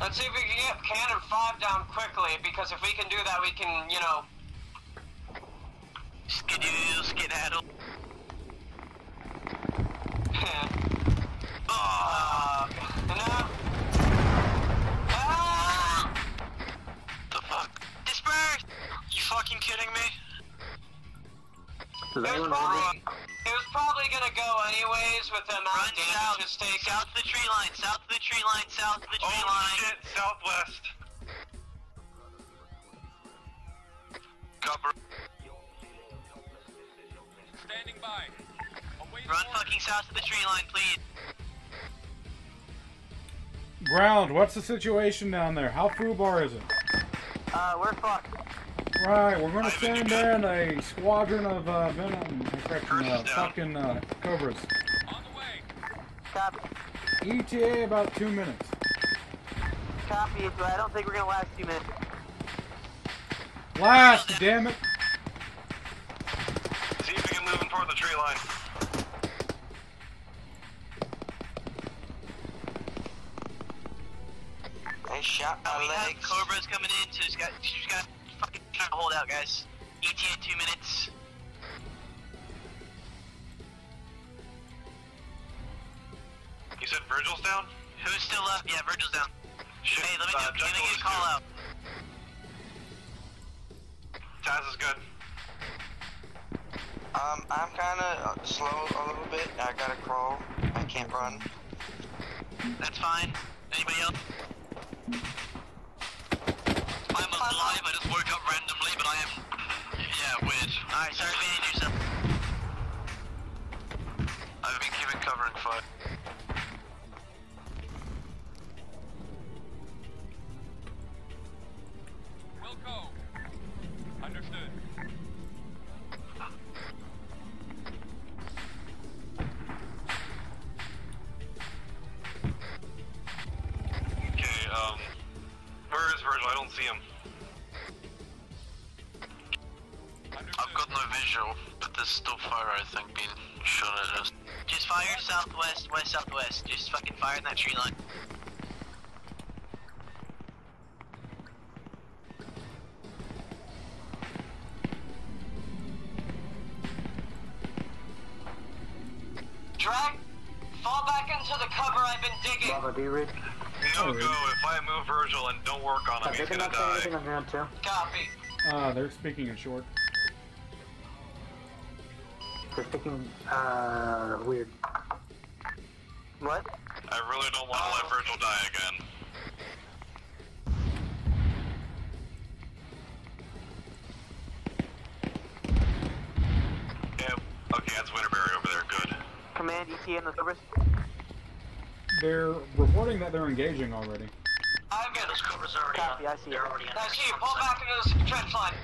Let's see if we can get Cannon five down quickly, because if we can do that, we can, you know... Skidoo, skedaddle. Oh, no. Ah! The fuck? Disperse! You fucking kidding me? It was probably, it was probably gonna go anyways with them out damage mistakes. South of the tree line, south of the tree line, south of the tree oh, line. Oh shit, southwest. Cover. Standing by. Run fucking south of the tree line, please. Ground, what's the situation down there? How foobar is it? Uh, we're fucked. Right, we're gonna stand there in a squadron of, uh, Venom, uh, fucking, uh, Cobras. On the way. Copy. E T A about two minutes. Copy, but I don't think we're gonna last two minutes. Last, damn it! See if we can move in toward the tree line. They shot my legs. We have Cobras coming in, so she's got, she's got... Fucking trying to hold out, guys. E T A two minutes. You said Virgil's down? Who's still up? Yeah, Virgil's down. Shit. Hey, let me, uh, do, let me get a call out. Taz is good. Um, I'm kinda slow a little bit. I gotta crawl. I can't run. That's fine. Anybody else? I'm alive, I just woke up randomly, but I am, yeah, weird. Alright, sorry if you need yourself. I've been given covering fire. We'll go. Understood. Okay, um, where is Virgil? I don't see him. I've got no visual, but there's still fire, I think, being shot at us. Just fire southwest, west, southwest. Just fucking fire in that tree line. Drag, fall back into the cover I've been digging. Bravo, do you read? No go. If I move Virgil and don't work on him, he's gonna die. They're not saying anything on ground too. Copy. Ah, uh, they're speaking in short. They're speaking, uh, weird. What? I really don't want to uh, let Virgil die again. Yeah, okay, that's Winterberry over there, good. Command, E T A in the covers? They're reporting that they're engaging already. I've got those covers already. Copy, on. I see. They're already on. I see you, pull back into this trench line.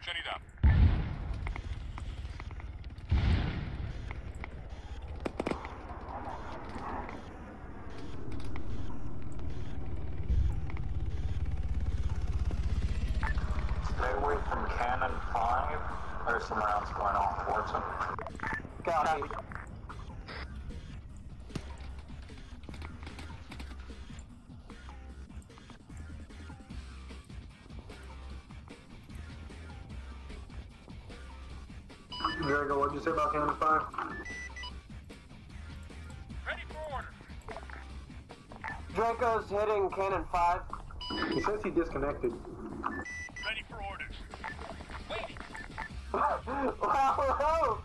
Shut it up. Stay away from Cannon five. There's some rounds going on towards him. Got it. Jericho, what did you say about Cannon five? Ready for order. Draco's hitting Cannon five. He says he disconnected. Ready for orders. Waiting. Wow,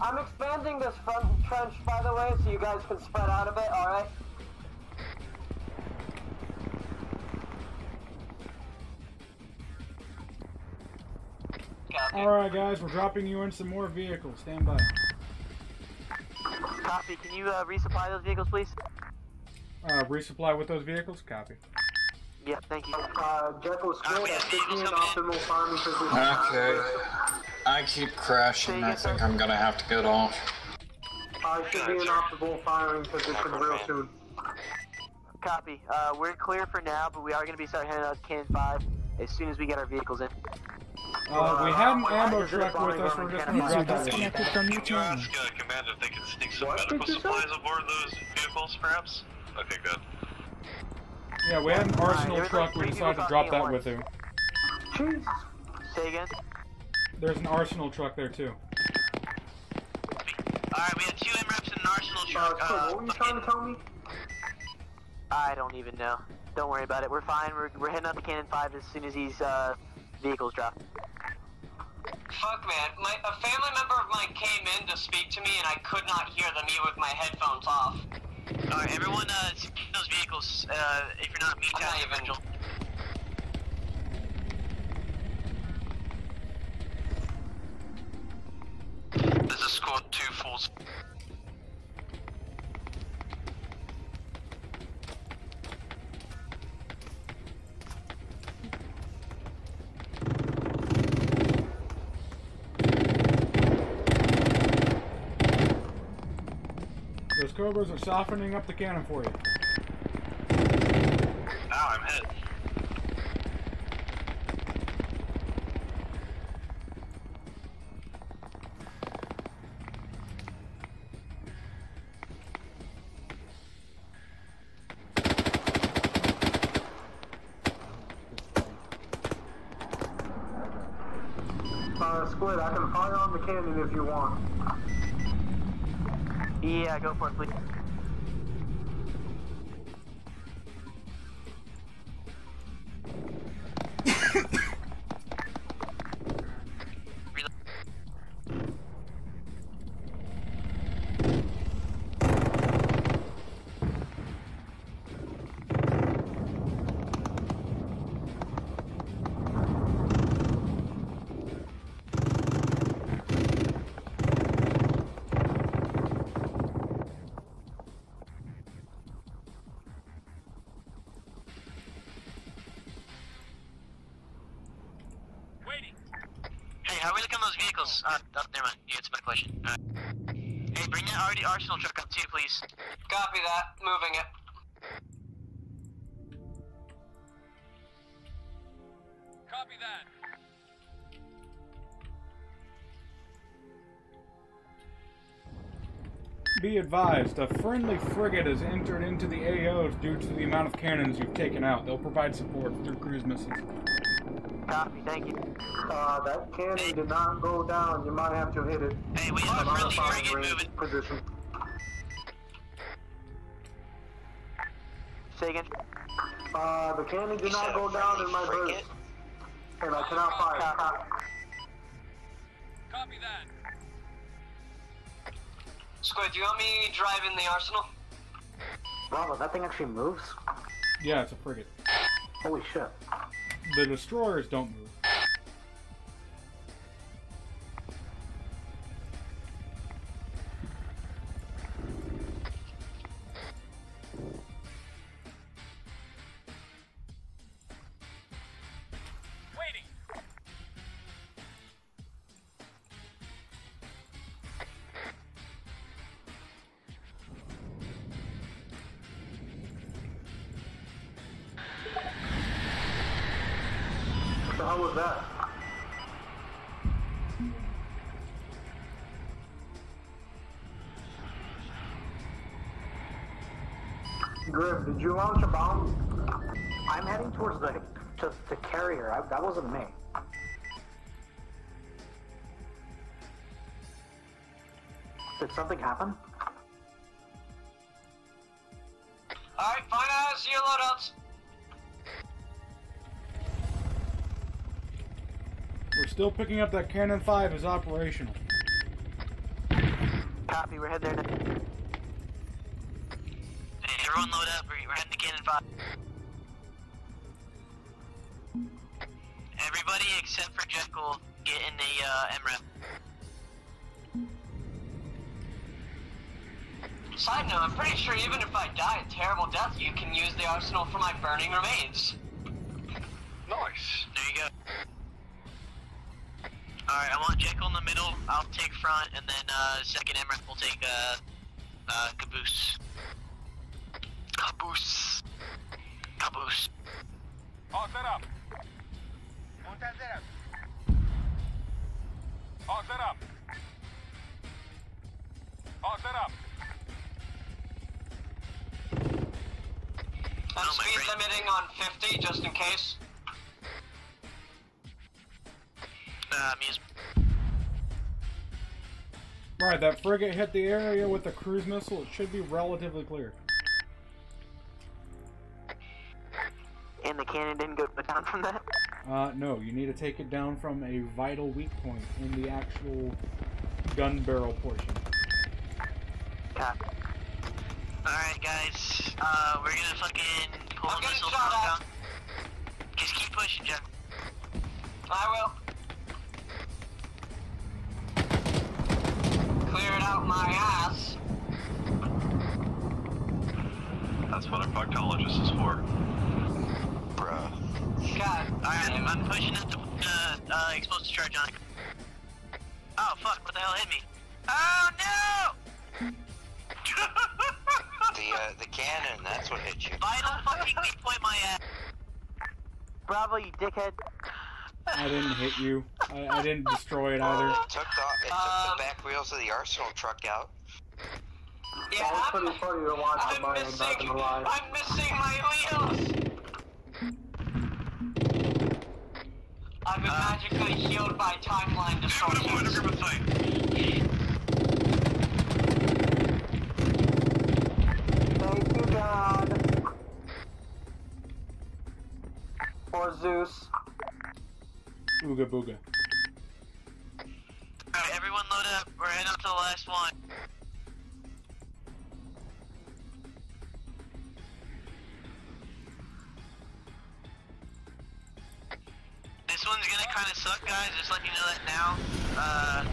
I'm expanding this front trench, by the way, so you guys can spread out a bit, alright? Alright guys, we're dropping you in some more vehicles. Stand by. Copy. Can you uh, resupply those vehicles, please? Uh, resupply with those vehicles? Copy. Yeah, thank you. Uh, Jekyll Squid is taking an optimal farming position. Okay. I keep crashing. I think I'm gonna have to get off. I should be in optimal firing position real soon. Copy. Uh, we're clear for now, but we are gonna be starting heading out Cannon five as soon as we get our vehicles in. Uh, we had an ammo truck with us. We're just gonna drop that in. Can you ask uh, Command if they can sneak some medical supplies aboard those vehicles, perhaps? Okay, good. Yeah, we had an arsenal right, truck, like we decided to drop that with him. Say again? There's an arsenal truck there too. Alright, we had two M RAPs and an arsenal truck. Uh, uh, what were you trying to tell me? I don't even know. Don't worry about it, we're fine. We're, we're heading up to Cannon five as soon as these uh, vehicles drop. Fuck man, my, a family member of mine came in to speak to me and I could not hear them even with my headphones off. Alright, everyone, uh, those vehicles, uh, if you're not me, Tally and Virgil. This is squad two fours. Cobras are softening up the cannon for you. Now I'm hit. Uh, Squid, I can fire on the cannon if you want. Yeah, go for it, please. Uh, oh, never mind. You answered my question. All right. Hey, bring that R D arsenal truck up too, please. Copy that. Moving it. Copy that. Be advised, a friendly frigate has entered into the A Os due to the amount of cannons you've taken out. They'll provide support through cruise missiles. Copy, thank you. Uh, that cannon hey. did not go down. You might have to hit it. Hey, we have a friendly frigate moving. Position. Say again. Uh, the cannon did you not go down in my burst. And I cannot fire. Copy, Copy that. Squid, do you want me driving the arsenal? Bravo, that thing actually moves? Yeah, it's a frigate. Holy shit. The destroyers don't move. Grim, did you launch a bomb? I'm heading towards the to the carrier. I, that wasn't me. Did something happen? All right, fine. I'll see you loadouts. We're still picking up that Cannon Five is operational. Copy. We're heading there now. Everyone load up, we're heading to Cannon five. Everybody except for Jekyll, get in the uh, M RAP. Side note, I'm pretty sure even if I die a terrible death, you can use the arsenal for my burning remains. Nice. There you go. Alright, I want Jekyll in the middle, I'll take front, and then uh, second M RAP will take uh, uh, caboose. Caboose. Caboose. All set up. All set up. All set up. I'm oh, speed limiting on fifty, just in case. Uh, me Alright, that frigate hit the area with the cruise missile. It should be relatively clear. And the cannon didn't go down from that? Uh, no. You need to take it down from a vital weak point in the actual gun barrel portion. Copy. Alright, guys. Uh, we're gonna fucking pull a missile down. Just keep pushing, Jeff. I will. Clear it out my ass. That's what a proctologist is for. God, alright, I'm, I'm pushing up the uh, uh, explosive charge on it. Oh fuck, what the hell hit me? Oh no! the uh, the cannon, that's what hit you. Vital fucking weak point my ass. Bravo, you dickhead. I didn't hit you. I, I didn't destroy it either. Well, it took, the, it took um, the back wheels of the arsenal truck out. Yeah, that was pretty funny to watch. I'm, I'm, missing, I'm missing my wheels! I've been uh, magically healed by timeline distortions. Hey, what a group of fight. Thank you, God. Or Zeus. Ooga booga. Alright, everyone load up. We're heading up to the last one. This one's gonna kinda suck, guys, just letting you know that now. Uh,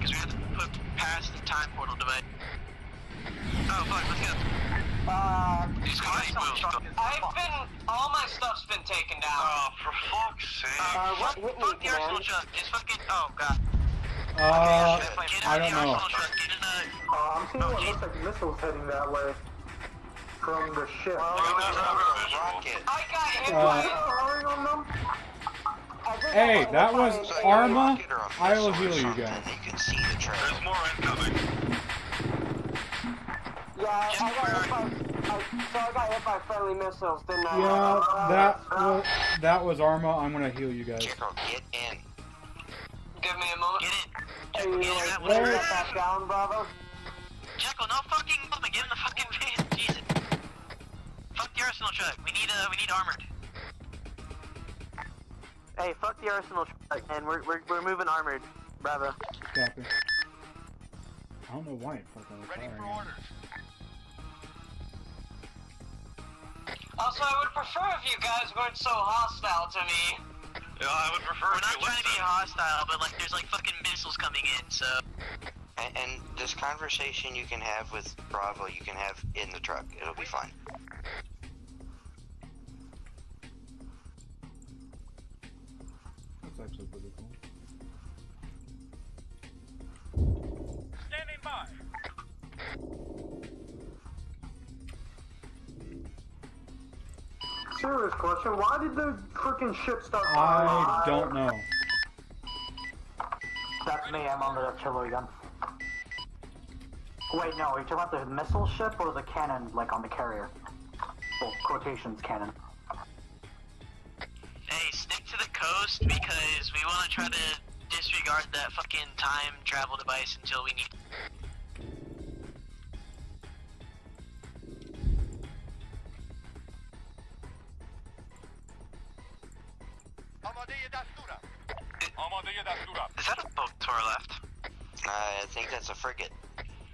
cause we have to put past the time portal delay. Oh fuck, let's go. Uh, He's got eight I've been, all my stuff's been taken down. Oh, for fuck's sake. Uh, what, what, fuck the arsenal truck, just fucking, oh god. Uh, get out of the arsenal truck, get in the... Uh, I'm seeing what looks like missiles heading that way. From the ship. I got hit by it. Hey, that was Arma. I will heal you guys. There's more incoming. Yeah, I got hit by, so I got hit by friendly missiles, didn't I? Yeah, that was, that was Arma. I'm gonna heal you guys. Jericho, get in. Give me a moment. Get in. Hey, you like, where is that down, Bravo? Jekyll, no fucking moment. Get in the fucking van. Jesus. Fuck the arsenal truck. We need, uh, we need armored. Hey, fuck the arsenal truck, and we're, we're, we're moving armored. Bravo. Copy. I don't know why it fucking ready for orders. Also, I would prefer if you guys weren't so hostile to me. Yeah, I would prefer we're if not trying to be hostile, but like, there's like fucking missiles coming in, so... And, and this conversation you can have with Bravo, you can have in the truck. It'll be fine. That's actually pretty cool. Standing by. Serious question, why did the frickin' ship start firing? I don't know. That's me, I'm under the artillery gun. Wait, no, are you talking about the missile ship or the cannon, like, on the carrier? Well, quotations cannon. Hey, stick to the coast, because we want to try to disregard that fucking time travel device until we need... Is that a boat to our left? Uh, I think that's a frigate.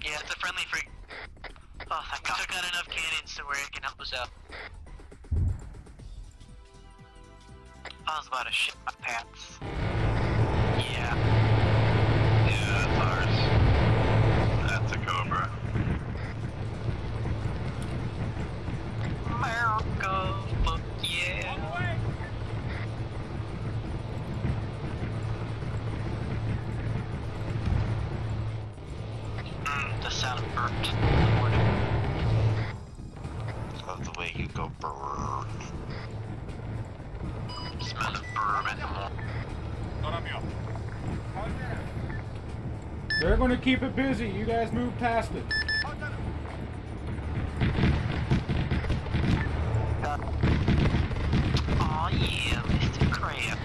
Yeah, it's a friendly frigate. Oh, thank God. We took out enough cannons to where it can help us out. I was about to shit my pants. Yeah. Yeah, that's ours. That's a Cobra. America, fuck yeah. All the way. The sound of burp love the way you go burp. Smell of bourbon. They're gonna keep it busy, you guys move past it. Aw oh, yeah, Mister Krabs.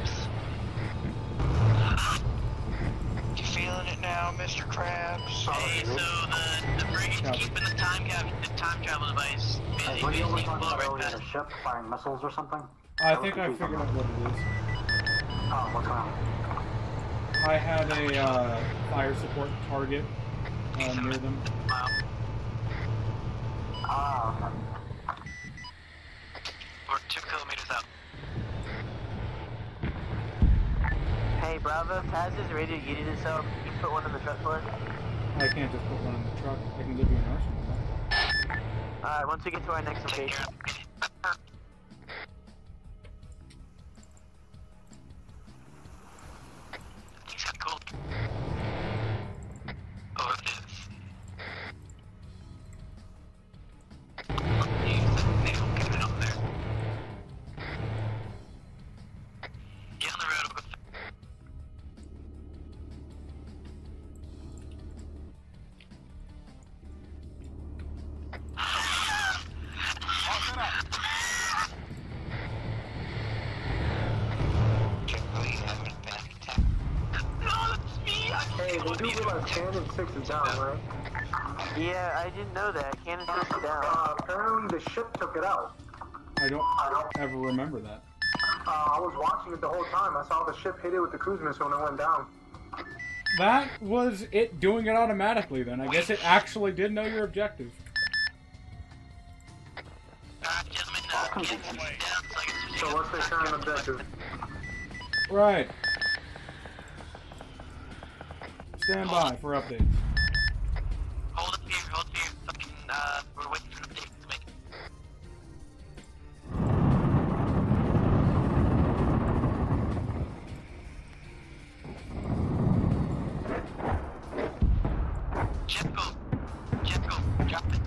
Feeling it now, Mister Krabs. Hey, so the, the brigade's yeah. keeping the time cap, the time travel device. Hey, what are you looking for earlier? Right, a ship firing missiles or something? I, I think I figured out what it is. Oh, what's wrong? I had a uh, fire support target uh, near them. Wow. Ah. Okay. We're two kilometers out. Hey, Bravo, Taz is ready to use himself. Can you put one in the truck for us? I can't just put one in the truck. I can give you an arsenal. Alright, once we get to our next location. He's got cold. Oh, it is. They don't get it up there. Get on the road. Six is down, right? Yeah, I didn't know that. Cannon six is down. Uh, apparently the ship took it out. I don't, I don't ever remember that. Uh, I was watching it the whole time. I saw the ship hit it with the cruise missile and it went down. That was it doing it automatically then. I guess it actually did know your objective. Uh, gentlemen, uh, down, so, so what's their current objective? Right. Stand by for updates. Hold up here, hold up here. Fucking, uh, we're waiting for updates to make. Jekyll, Jekyll, drop it.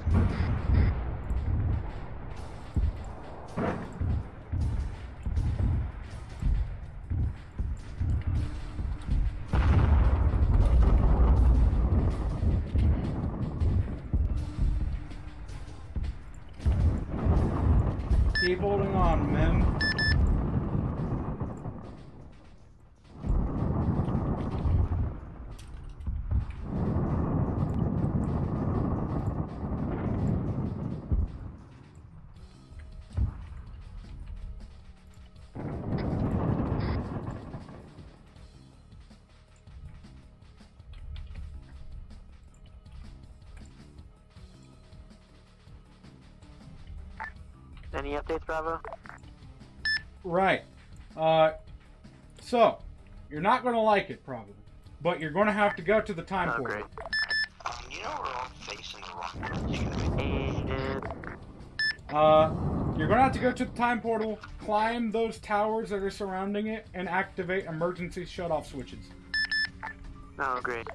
Keep holding on, man. Any updates, Bravo? Right. Uh, so, you're not going to like it, probably. But you're going to have to go to the time oh, for great. it. Um, you know we're all facing the rock. Uh, you're going to have to go to the time portal, climb those towers that are surrounding it, and activate emergency shutoff switches. Oh, great.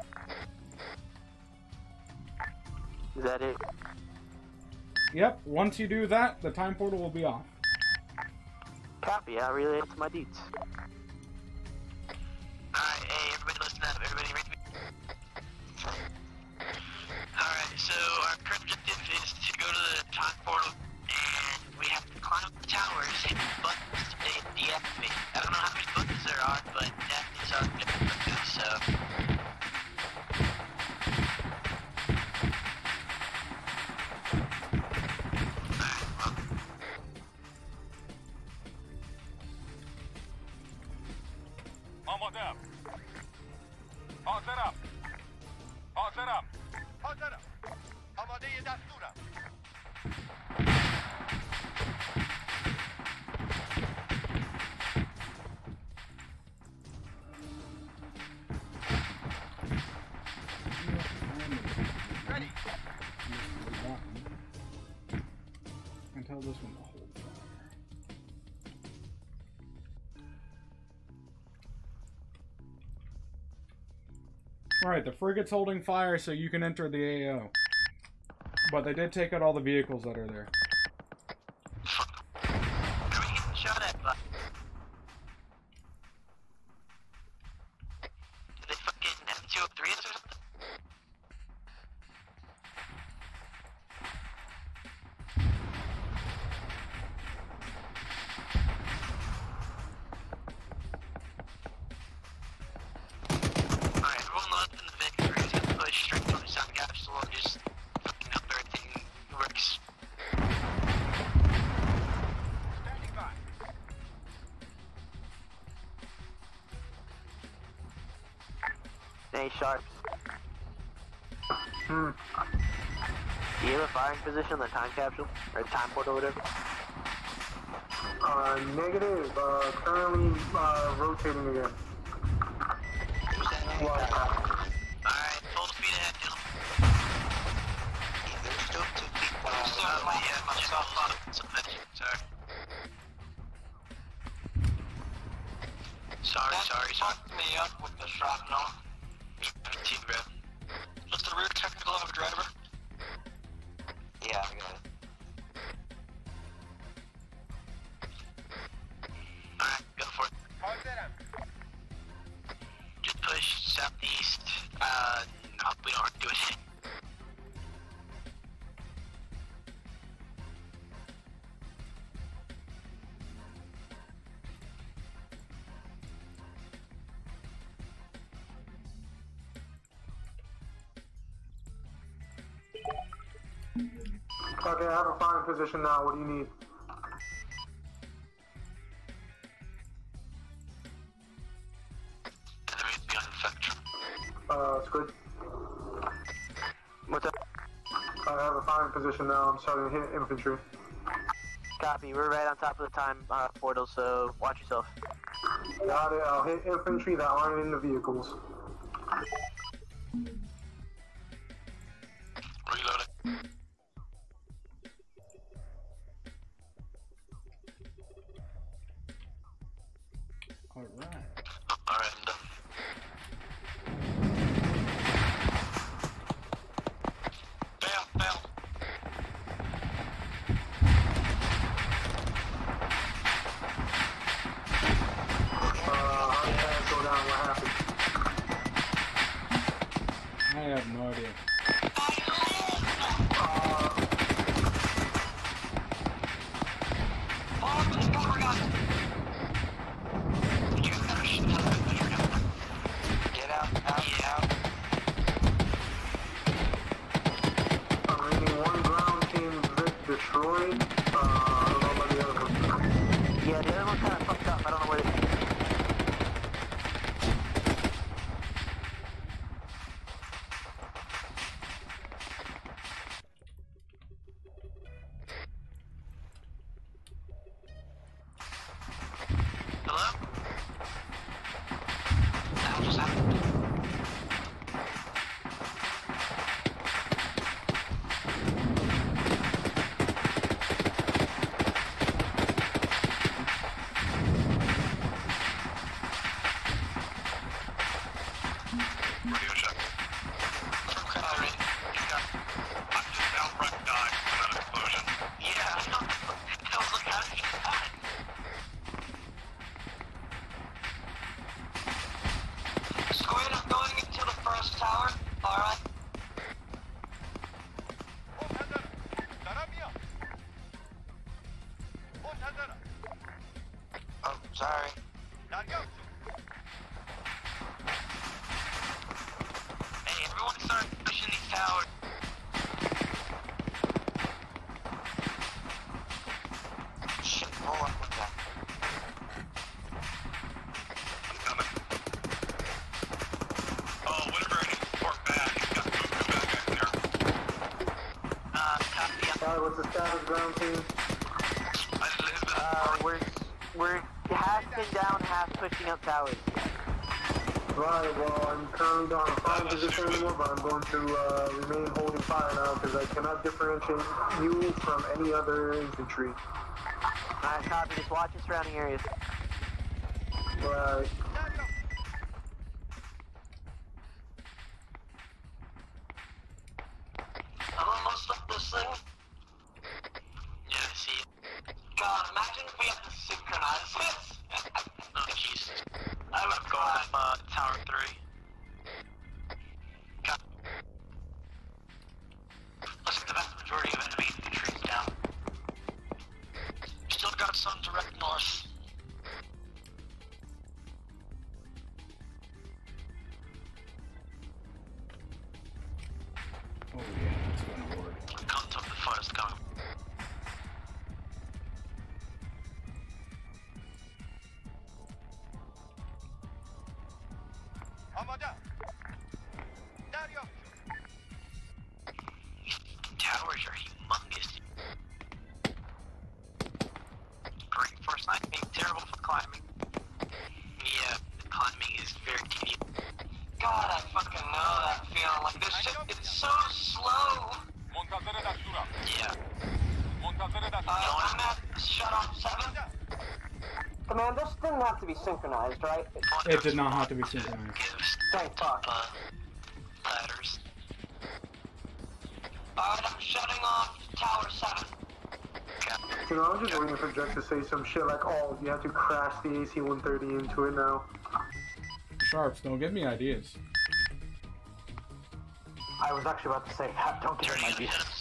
Is that it? Yep, once you do that, the time portal will be off. Copy, I'll relay it to my deets. Alright, hey, everybody listen up, everybody read me. Alright, so our current objective is to go to the time portal, and we have to climb up the towers, hit the buttons to deactivate. I don't know how many buttons there are, but that is our objective, so... Alright, the frigate's holding fire, so you can enter the A O. But they did take out all the vehicles that are there. Shot at. Did they fucking M two oh three us or something? Alright, everyone left in the victory is going to push straight from the sound gaps, so we'll just fucking up everything works. Hey, Sharps. Hmm. Do you have a firing position on the time capsule? Or time portal or whatever? Uh, negative. Uh, currently, uh, rotating again. Alright, full speed ahead, Dylan. There's still two people. Sorry, sorry, sorry. Fucked me up with the shrapnel. fifteen, bro. Just the rear technical of a driver? Yeah, I got it. Alright, go for it. How's that up? Just push southeast. Uh, no, we don't have to do it. Okay, I have a firing position now. What do you need? Uh, Squid. What's up? I have a firing position now. I'm starting to hit infantry. Copy. We're right on top of the time uh, portal, so watch yourself. Got it. I'll hit infantry that aren't in the vehicles. destroyed. Uh, I don't know about the other one. Yeah, the other one's kind of fucked up. I don't know where it is. Mules from any other infantry. Alright, copy. Just watch the surrounding areas. Right. I'm almost up this thing. Yeah, I see it. God, imagine if we had to synchronize this. Oh, Jesus. I would have gone up uh, Tower three. To be synchronized, right? It did not have to be synchronized. Thank fuck. Uh, ladders. Alright, I'm shutting off Tower seven. You know, I'm just waiting for Jack to say some shit like, oh, you have to crash the A C one thirty into it now. Sharps, don't give me ideas. I was actually about to say that, don't give me ideas.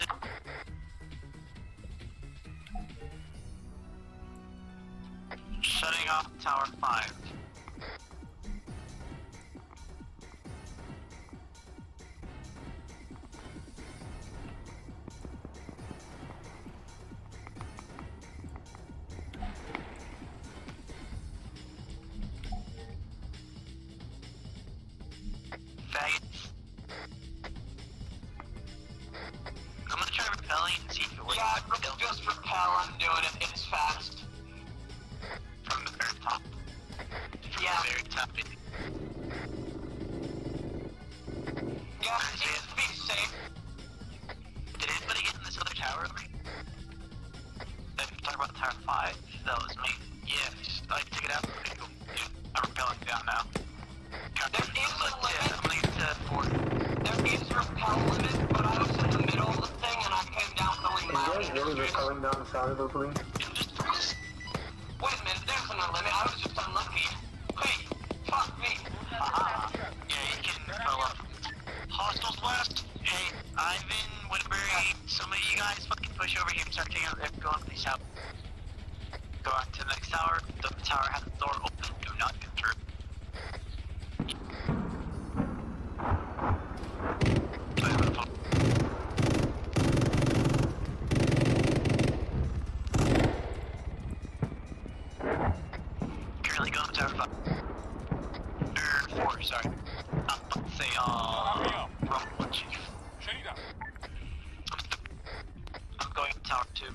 two.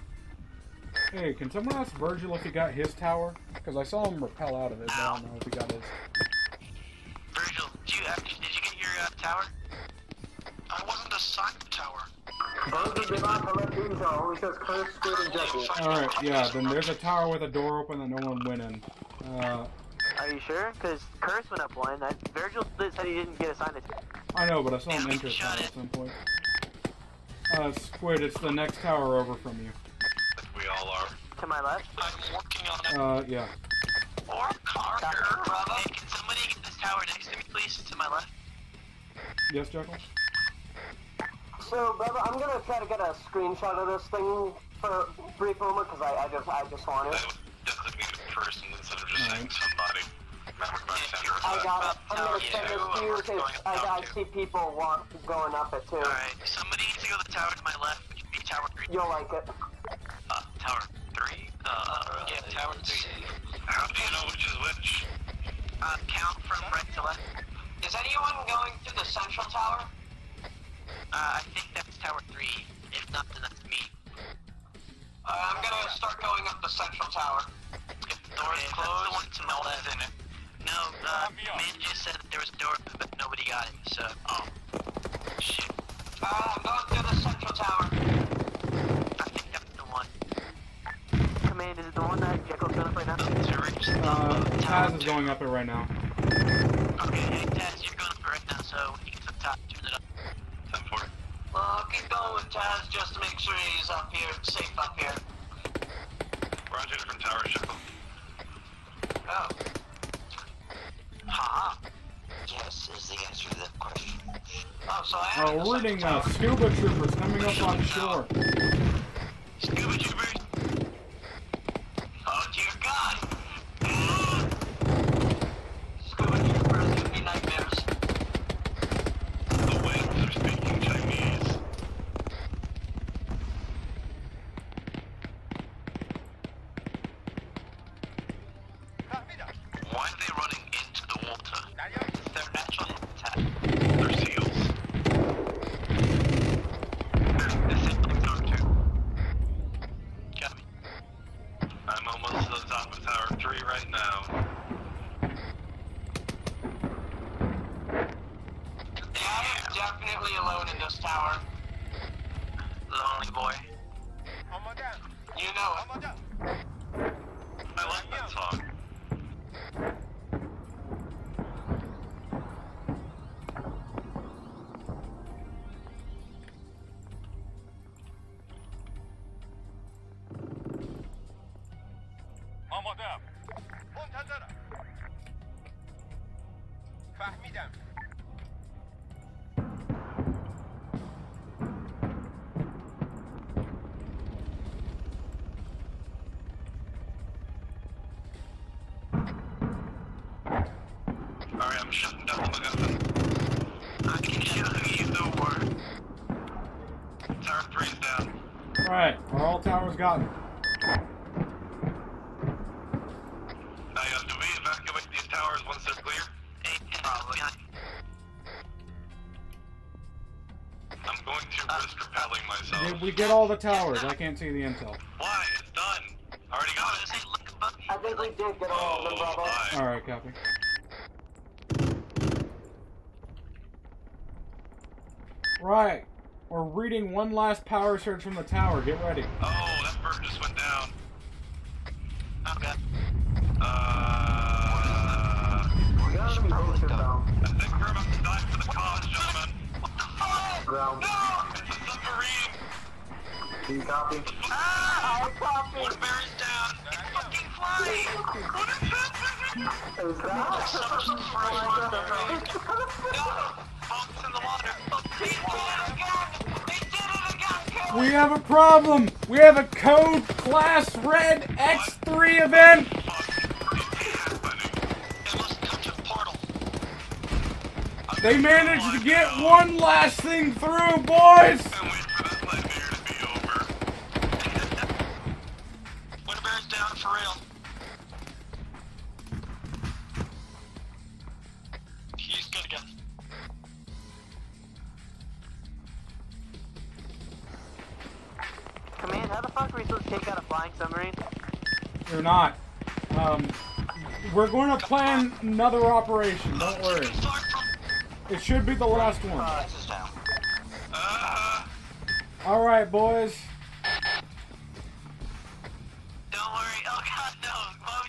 Hey, can someone ask Virgil if he got his tower? Because I saw him rappel out of it, but I don't know if he got his. Virgil, do you have, did you get your uh, tower? I wasn't assigned the tower. Virgil did not collect the intel, only says Curse, Squid, and Jekyll. Alright, yeah, then there's a tower with a door open that no one went in. Uh, Are you sure? Because Curse went up one. I, Virgil said he didn't get assigned a. I know, but I saw him enter at some point. Uh, Squid, it's the next tower over from you. We all are. To my left? I'm working on it. Uh, yeah. Or Carter. Bravo. Hey, can somebody get this tower next to me, please? To my left. Yes, Jekyll? So, Bravo, I'm going to try to get a screenshot of this thing for a brief moment, because I, I, just, I just want it. Definitely need a person instead of just saying somebody. I got it. I'm going to send this to you, because I, I see people want, going up it, too. Alright, somebody needs to go to the tower to my left. Tower three. You'll like it. Uh, tower three? Uh, yeah, tower three. How do you know which is which? Uh, count from right to left. Is anyone going to the central tower? Uh, I think that's tower three. If not, then that's me. Uh, I'm gonna start going up the central tower. If the door's yeah, closed, that's the one to my left in it. No, uh, man just said that there was a door, but nobody got it, so. Oh. Shit. Uh, I'm going to the central tower. Is it the one that Jekyll's going up right now? Uh, Taz is going up it right now. Okay, hey Taz, you're going up it right now, so when he gets up top, turn it up. ten four. Well, I'll keep going with Taz just to make sure he's up here, safe up here. We're on two different towers, Jekyll. Oh. Ha-ha. Yes, is the answer to that question. Oh, so I am. Oh, we're reading uh, scuba troopers coming up on shore. Scuba troopers. Oh dear God! Scuba troopers give me nightmares. The whales are speaking Chinese. Why are they running into the water? It's their natural habitat. They're seals. They're, they're simply dark too. Got me. I'm almost to the top of tower three right now. Dad is definitely alone in this tower. Lonely boy. You know it. I like that song. Gotten. I uh, do we evacuate these towers once they're clear? Probably. I'm going to uh, risk repelling myself. Did we get all the towers? I can't see the intel. Why? It's done. I already got it. I think we did get all of them, Bravo. Alright, copy. Right. We're reading one last power surge from the tower. Get ready. Oh. Just went down. Okay. Uh, we gotta be patient, though. I think we're about to die for the cause, gentlemen. What the fuck? Ground. No! It's a submarine! Do you copy? Ah! I copy! Winterberry's down! It's fucking flying! What is happening? Is that? There's so much fresh water, right? No! Boats in the water! They did it again! They did it again! Kill it! We have a problem! We have a code class red X three event! They managed to get one last thing through, boys! how the fuck are we supposed to take out a flying submarine? You're not. Um, we're going to plan another operation. Don't worry. It should be the last one. Uh, All right, boys. Don't worry. Oh God, no. Mom,